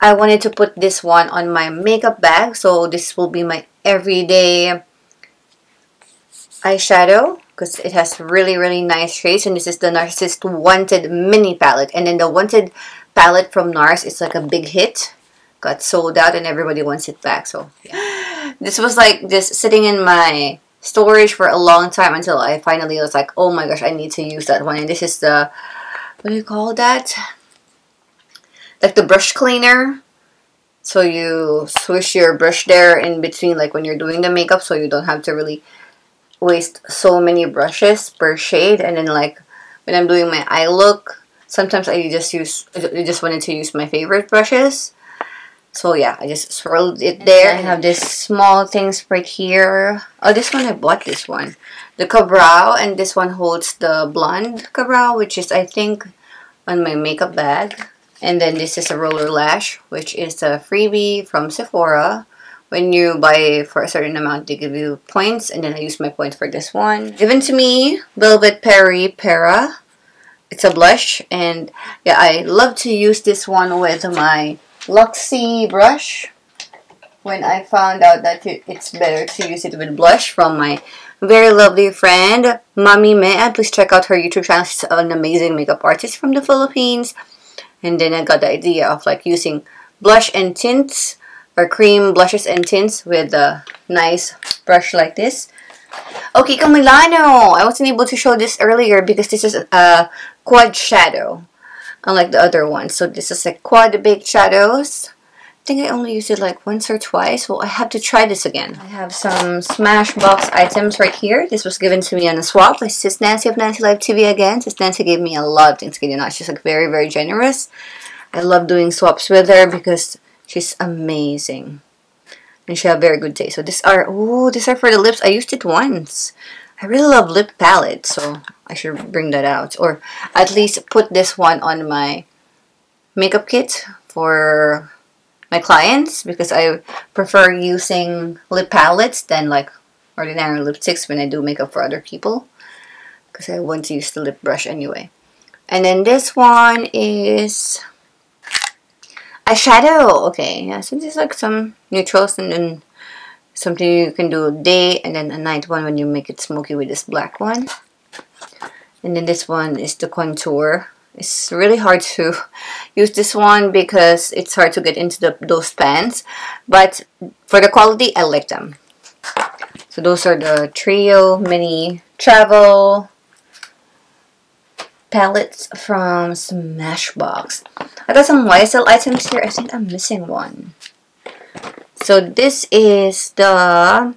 I wanted to put this one on my makeup bag, so this will be my everyday eyeshadow, because it has really, really nice shades, and this is the Narcissist Wanted Mini Palette. And then the Wanted Palette from NARS is like a big hit. Got sold out, and everybody wants it back, so yeah. This was like this sitting in my storage for a long time until I finally was like, oh my gosh, I need to use that one. And this is the, what do you call that, like the brush cleaner, so you swish your brush there in between, like when you're doing the makeup, so you don't have to really waste so many brushes per shade. And then like when I'm doing my eye look, sometimes I just use I just wanted to use my favorite brushes. So yeah, I just swirled it there. I have this small things right here. Oh, this one, I bought this one. The Cabrow, and this one holds the blonde Cabrow, which is, I think, on my makeup bag. And then this is a roller lash, which is a freebie from Sephora. When you buy for a certain amount, they give you points, and then I use my points for this one. Given to me, Velvet Perry Para. It's a blush, and yeah, I love to use this one with my Luxie brush. When I found out that it's better to use it with blush, from my very lovely friend Mami Mea, please check out her YouTube channel. She's an amazing makeup artist from the Philippines. And then I got the idea of like using blush and tints, or cream, blushes and tints, with a nice brush like this. Okay, Camilano, I wasn't able to show this earlier because this is a quad shadow, unlike the other one. So this is like quad baked shadows. I think I only used it like once or twice. Well, I have to try this again. I have some Smashbox items right here. This was given to me on a swap. It's Sis Nancy of Nancy Life T V again. Sis Nancy gave me a lot of things. You know, she's like very, very generous. I love doing swaps with her because she's amazing, and she has a very good taste. So these are, oh, these are for the lips. I used it once. I really love lip palettes, so I should bring that out, or at least put this one on my makeup kit for my clients, because I prefer using lip palettes than like ordinary lipsticks when I do makeup for other people, because I want to use the lip brush anyway. And then this one is a shadow. Okay, yeah, so this is like some neutrals, and then something you can do day, and then a night one when you make it smoky with this black one. And then this one is the contour. It's really hard to use this one because it's hard to get into the, those pans. But for the quality, I like them. So those are the Trio Mini Travel palettes from Smashbox. I got some Y S L items here. I think I'm missing one. So this is the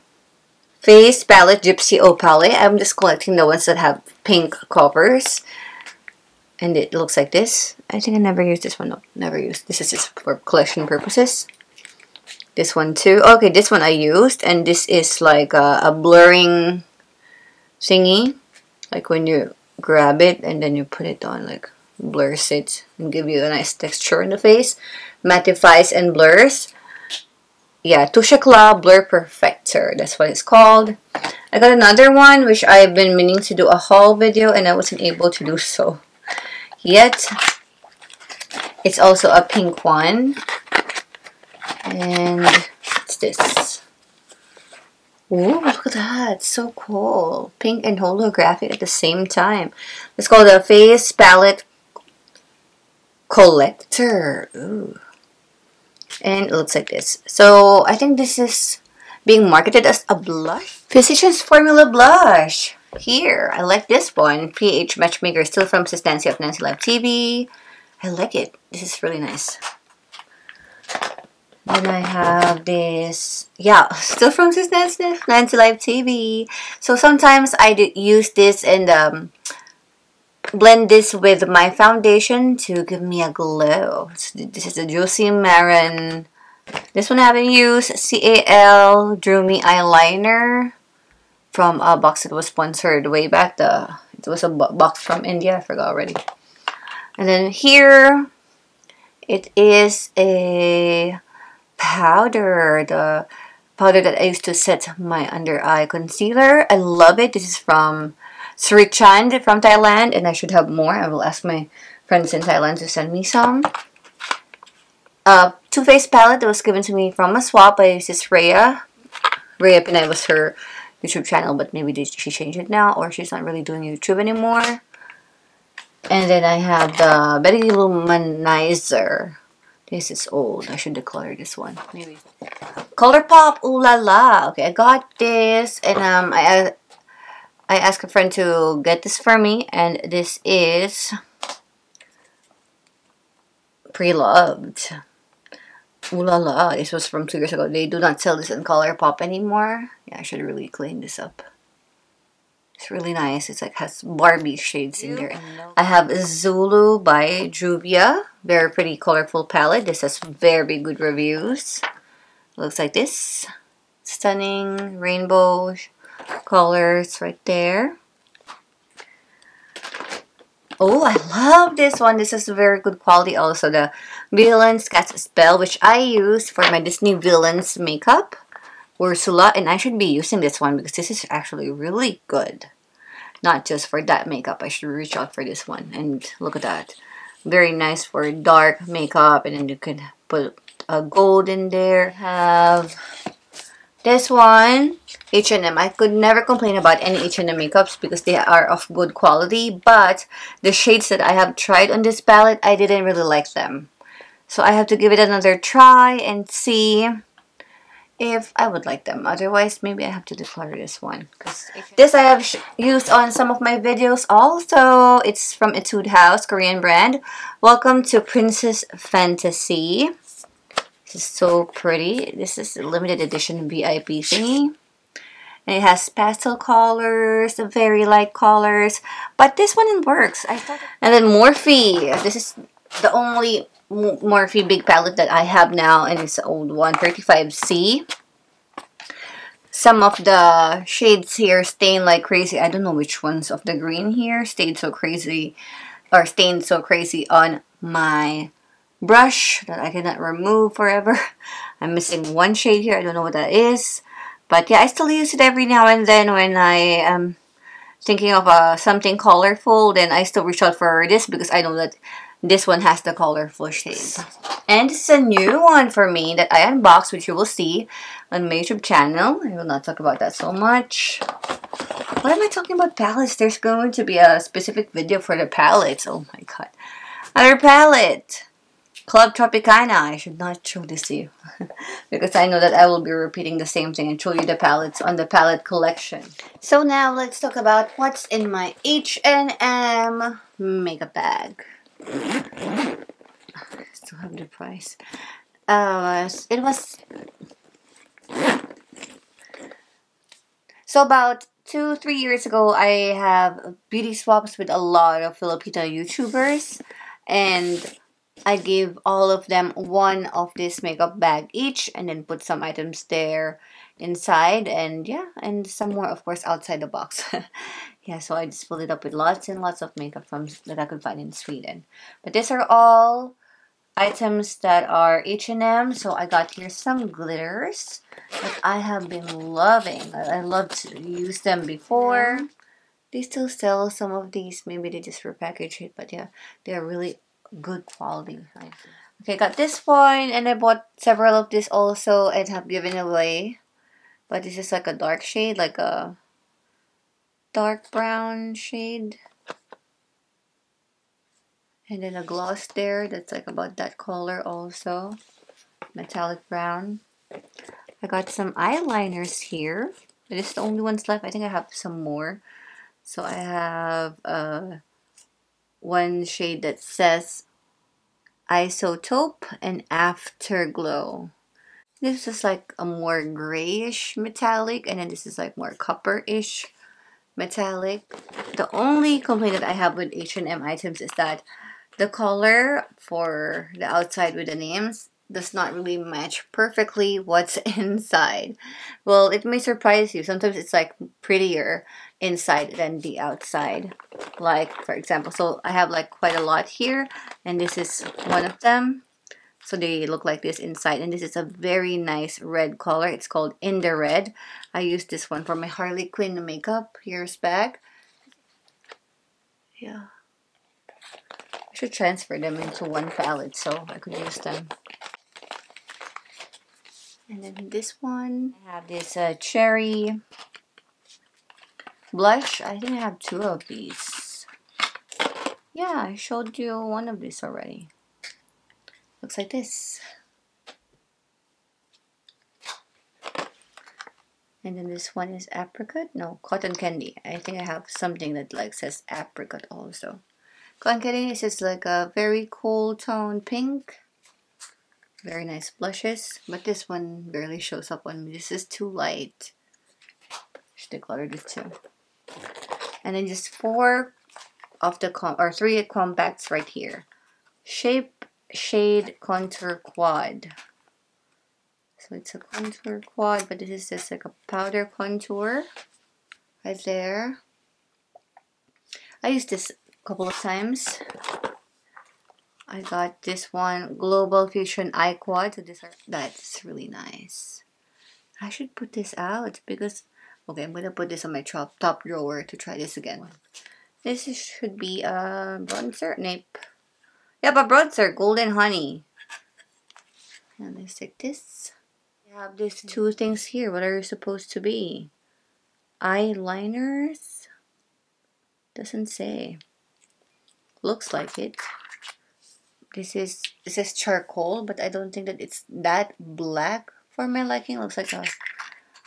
face palette, Gypsy O palette. I'm just collecting the ones that have pink covers, and it looks like this. I think I never used this one. No, never used. This is just for collection purposes. This one too. Okay, this one I used, and this is like a, a blurring thingy, like when you grab it and then you put it on, like blurs it and give you a nice texture in the face, mattifies and blurs. Yeah, Touche Éclat Blur Perfector, that's what it's called. I got another one which I've been meaning to do a haul video, and I wasn't able to do so yet. It's also a pink one, and it's this. Ooh, look at that, so cool. Pink and holographic at the same time. It's called a Face Palette Collector. Ooh. And it looks like this. So I think this is being marketed as a blush. Physician's Formula blush. Here, I like this one. P H Matchmaker, still from Sis Nancy of Nancy Life T V. I like it. This is really nice. Then I have this, yeah, still from Sis Nancy, Nancy Life T V. So sometimes I do use this and um, blend this with my foundation to give me a glow. So this is the Juicy Marin. This one I haven't used. C A L Drew Me Eyeliner from a box that was sponsored way back. The It was a box from India. I forgot already. And then here, it is a powder, the powder that I used to set my under eye concealer. I love it. This is from Sri Chand from Thailand, and I should have more. I will ask my friends in Thailand to send me some. Uh, Too Faced palette that was given to me from a swap. I used this Rhea. Rhea Pinay was her YouTube channel, but maybe she changed it now, or she's not really doing YouTube anymore. And then I have the Betty Luminizer. This is old. I should declutter this one. Maybe. Colourpop, ooh la la. Okay, I got this, and um, I I asked a friend to get this for me, and this is pre-loved. Ooh la la. This was from two years ago. They do not sell this in Colourpop anymore. Yeah, I should really clean this up. It's really nice. It's like has Barbie shades in there. I have Zulu by Juvia. Very pretty colorful palette. This has very good reviews. Looks like this. Stunning rainbow colors right there. Oh, I love this one. This is very good quality. Also the Villains Cast Spell, which I use for my Disney Villains makeup. Ursula, and I should be using this one because this is actually really good. Not just for that makeup, I should reach out for this one. And look at that, very nice for dark makeup, and then you can put a gold in there. I have this one, H and M. I could never complain about any H and M makeups because they are of good quality, but the shades that I have tried on this palette, I didn't really like them. So I have to give it another try and see if I would like them. Otherwise, maybe I have to declutter this one. This I have sh used on some of my videos also. It's from Etude House, Korean brand. Welcome to Princess Fantasy. This is so pretty. This is a limited edition V I P thingy. And it has pastel colors, very light colors. But this one works. I thought and then Morphe. This is the only Morphe big palette that I have now, and it's the old one, thirty-five C. Some of the shades here stain like crazy. I don't know which ones of the green here stayed so crazy or stained so crazy on my brush that I cannot remove forever. I'm missing one shade here. I don't know what that is, but yeah, I still use it every now and then when I am um, thinking of uh, something colorful. Then I still reach out for this because I know that this one has the colorful shades. And this is a new one for me that I unboxed, which you will see on my YouTube channel. I will not talk about that so much. What am I talking about palettes? There's going to be a specific video for the palettes. Oh my god. Another palette. Club Tropicana. I should not show this to you. Because I know that I will be repeating the same thing and show you the palettes on the palette collection. So now let's talk about what's in my H and M makeup bag. I still have the price. Uh, it was so about two, three years ago. I have beauty swaps with a lot of Filipino YouTubers, and I give all of them one of this makeup bag each, and then put some items there inside, and yeah, and some more, of course, outside the box. Yeah, so I just filled it up with lots and lots of makeup from that I could find in Sweden. But these are all items that are H and M. So I got here some glitters that I have been loving. I loved to use them before. Yeah. They still sell some of these. Maybe they just repackage it, but yeah, they are really good quality. Okay, I got this one, and I bought several of this also and have given away. But this is like a dark shade, like a dark brown shade, and then a gloss there that's like about that color also, metallic brown. I got some eyeliners here. This is the only ones left. I think I have some more. So I have uh, one shade that says Isotope and Afterglow. This is like a more grayish metallic, and then this is like more copper-ish metallic. The only complaint that I have with H and M items is that the color for the outside with the names does not really match perfectly what's inside. Well, it may surprise you. Sometimes it's like prettier inside than the outside. Like, for example, so I have like quite a lot here, and this is one of them. So they look like this inside, and this is a very nice red color. It's called In the Red. I used this one for my Harley Quinn makeup years back. Yeah. I should transfer them into one palette so I could use them. And then this one, I have this uh, cherry blush. I think I have two of these. Yeah, I showed you one of these already. Looks like this. And then this one is apricot. No, cotton candy. I think I have something that like says apricot also. Cotton candy is just like a very cool tone pink. Very nice blushes, but this one barely shows up on me. This is too light. Should have colored it too. And then just four of the com or three compacts right here. Shape, Shade, Contour, Quad. So it's a contour quad, but this is just like a powder contour right there. I used this a couple of times. I got this one, Global Fusion Eye Quad. So these are, that's really nice. I should put this out because, okay, I'm gonna put this on my top, top drawer to try this again. This is, should be a bronzer, nape. Yep, a bronzer, Golden Honey. And let's take this. You have these two things here. What are you supposed to be? Eyeliners? Doesn't say. Looks like it. This is, this is charcoal, but I don't think that it's that black for my liking. Looks like a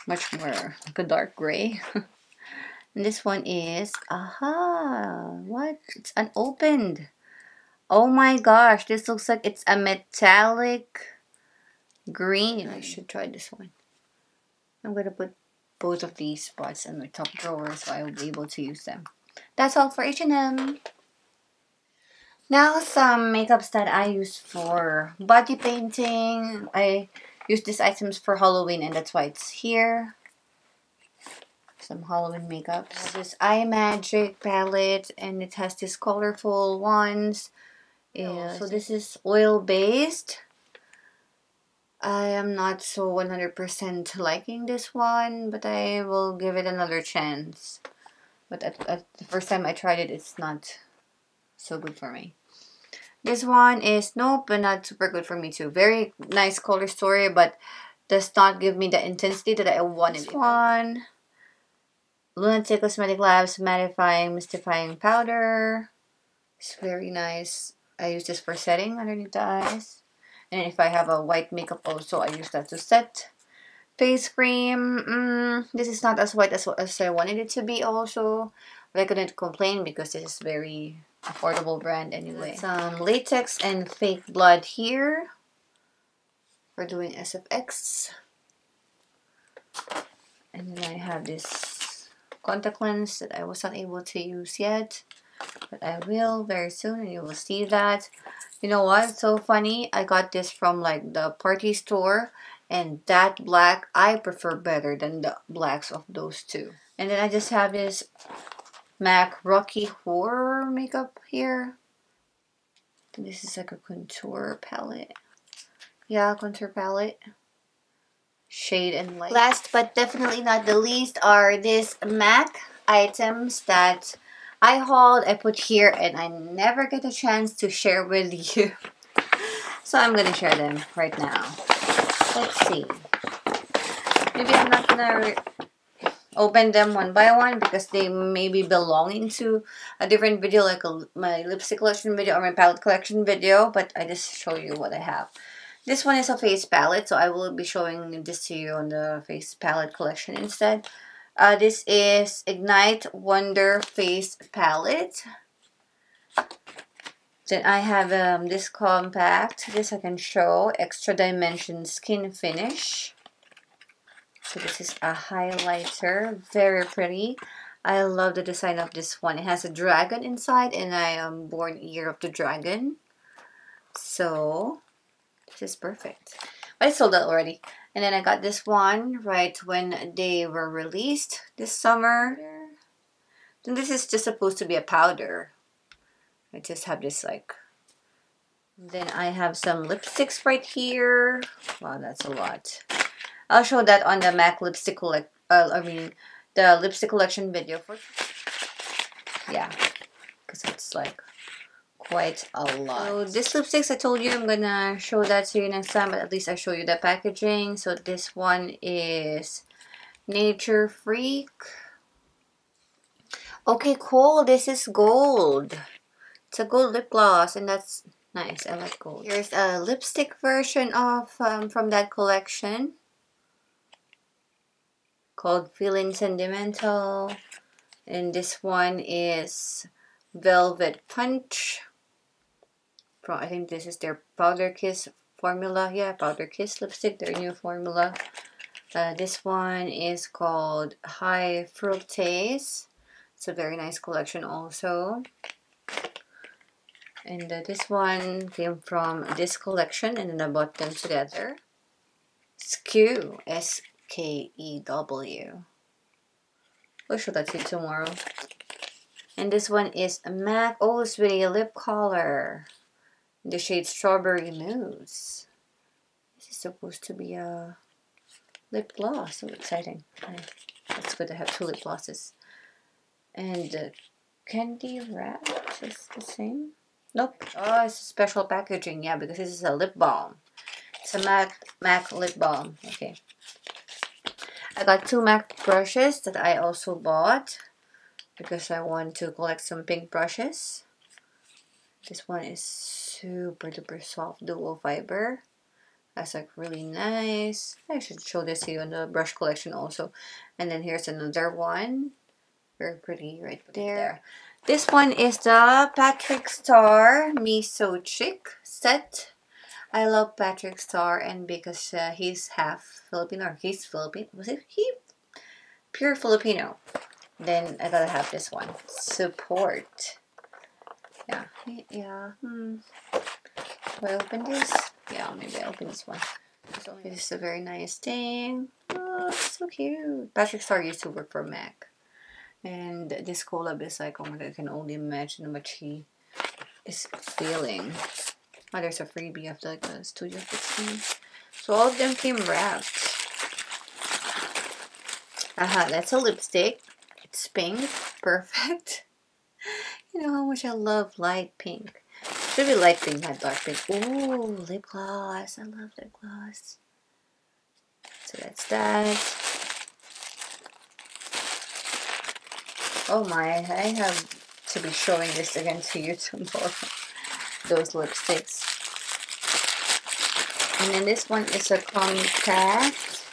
much more like a dark gray. And this one is, aha, what? It's unopened. Oh my gosh, this looks like it's a metallic green. I should try this one. I'm gonna put both of these spots in my top drawer so I will be able to use them. That's all for H and M. Now some makeups that I use for body painting. I use these items for Halloween, and that's why it's here. Some Halloween makeups. This iMagic palette, and it has these colorful ones. Yeah, so this is oil based. I am not so one hundred percent liking this one, but I will give it another chance. But at, at the first time I tried it, it's not so good for me. This one is nope, but not super good for me too. Very nice color story, but does not give me the intensity that I wanted. This one, Lunatic Cosmetic Labs Mattifying Mystifying Powder. It's very nice. I use this for setting underneath the eyes, and if I have a white makeup also, I use that to set. Face cream. Mm, this is not as white as as I wanted it to be also, but I couldn't complain because this is very affordable brand anyway. Some latex and fake blood here. We're doing S F X. And then I have this contact lens that I was not able to use yet, but I will very soon, and you will see that. You know what? So funny. I got this from like the party store, and that black I prefer better than the blacks of those two. And then I just have this MAC Rocky Horror makeup here. This is like a contour palette. Yeah, contour palette. Shade and light. Last but definitely not the least are these MAC items that I hauled, I put here, and I never get a chance to share with you. So I'm gonna share them right now. Let's see. Maybe I'm not gonna open them one by one because they maybe belong into a different video, like a, my lipstick collection video or my palette collection video, but I just show you what I have. This one is a face palette, so I will be showing this to you on the face palette collection instead. Uh, this is Ignite Wonder Face Palette. Then I have um, this compact, this I can show, Extra Dimension Skin Finish. So this is a highlighter, very pretty. I love the design of this one. It has a dragon inside and I am born ear of the dragon. So this is perfect. But I sold that already. And then I got this one right when they were released this summer. Then this is just supposed to be a powder. I just have this like. Then I have some lipsticks right here. Wow, that's a lot. I'll show that on the MAC lipstick collect. Uh, I mean. The lipstick collection video for, yeah, because it's like quite a lot. So this lipsticks, I told you I'm gonna show that to you next time, but at least I show you the packaging. So this one is Nature Freak. Okay, cool. This is gold. It's a gold lip gloss, and that's nice. I like gold. Here's a lipstick version of um, from that collection. Called Feeling Sentimental, and this one is Velvet Punch. From, I think this is their Powder Kiss formula. Yeah, Powder Kiss lipstick, their new formula. Uh, this one is called High Fructase. It's a very nice collection also. And uh, this one came from this collection, and then I bought them together. Skew, S K E W. We'll show that to you tomorrow. And this one is MAC. Oh, sweetie, lip color. The shade Strawberry Mousse. This is supposed to be a lip gloss. So exciting. That's good to have two lip glosses. And the candy wrap is the same. Nope. Oh, it's special packaging. Yeah, because this is a lip balm. It's a MAC, MAC lip balm. Okay. I got two MAC brushes that I also bought because I want to collect some pink brushes. This one is super duper soft duo fiber. That's like really nice. I should show this to you in the brush collection also. And then here's another one. Very pretty right there. there. This one is the Patrick Star Miso Chic set. I love Patrick Star, and because uh, he's half Filipino, or he's Filipino, was it he? Pure Filipino. Then I gotta have this one. Support. Yeah. Yeah. Hmm. Do I open this? Yeah, maybe I open this one. This is a very nice thing. Oh, so cute. Patrick Star used to work for MAC. And this collab is like, oh my god, I can only imagine how much he is feeling. Oh, there's a freebie of like the Studio fifteen. So all of them came wrapped. Aha, that's a lipstick. It's pink. Perfect. You know how much I love light pink. Should be light pink, not dark pink. Ooh, lip gloss. I love lip gloss. So that's that. Oh my, I have to be showing this again to you tomorrow. Those lipsticks. And then this one is a compact,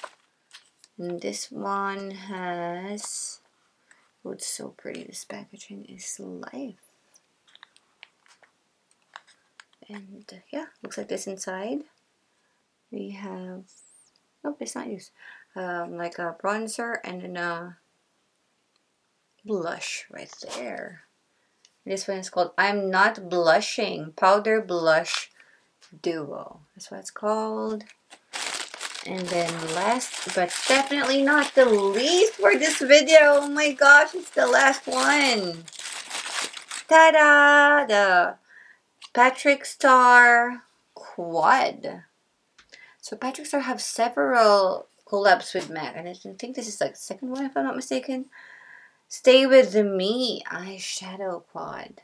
and this one has, oh, it's so pretty. This packaging is life. And uh, yeah, looks like this inside. We have, nope, it's not used, um, like a bronzer and then a blush right there. This one is called I'm Not Blushing Powder Blush Duo. That's what it's called. And then last, but definitely not the least for this video. Oh my gosh, it's the last one. Ta-da! The Patrick Star Quad. So Patrick Star have several collabs with MAC. And I think this is like the second one if I'm not mistaken. Stay With Me eyeshadow quad.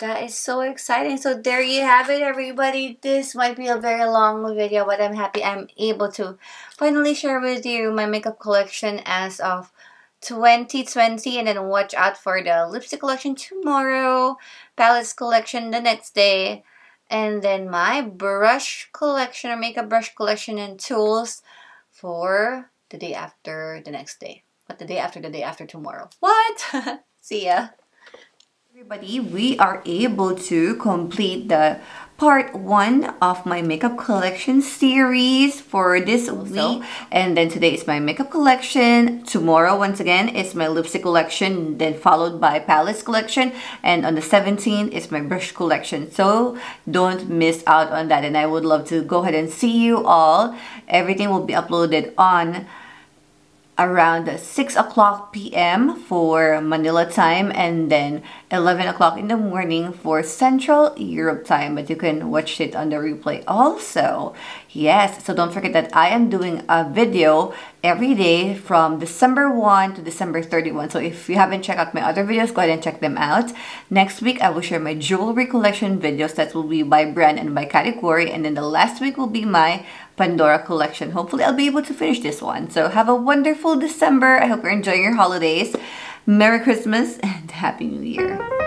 That is so exciting. So there you have it, everybody. This might be a very long video, but I'm happy I'm able to finally share with you my makeup collection as of twenty twenty. And then watch out for the lipstick collection tomorrow, palettes collection the next day, and then my brush collection or makeup brush collection and tools for the day after the next day. But the day after the day after tomorrow. What? See ya. Everybody, we are able to complete the part one of my makeup collection series for this also. week. And then today is my makeup collection. Tomorrow, once again, is my lipstick collection, then followed by palette collection. And on the seventeenth is my brush collection. So don't miss out on that. And I would love to go ahead and see you all. Everything will be uploaded on around six o'clock p m for Manila time, and then eleven o'clock in the morning for Central Europe time, but you can watch it on the replay also. Yes, so don't forget that I am doing a video every day from December first to December thirty-first. So if you haven't checked out my other videos, go ahead and check them out. Next week, I will share my jewelry collection videos. That will be by brand and by category, and then the last week will be my Pandora collection. Hopefully, I'll be able to finish this one. So have a wonderful December. I hope you're enjoying your holidays. Merry Christmas and Happy New Year.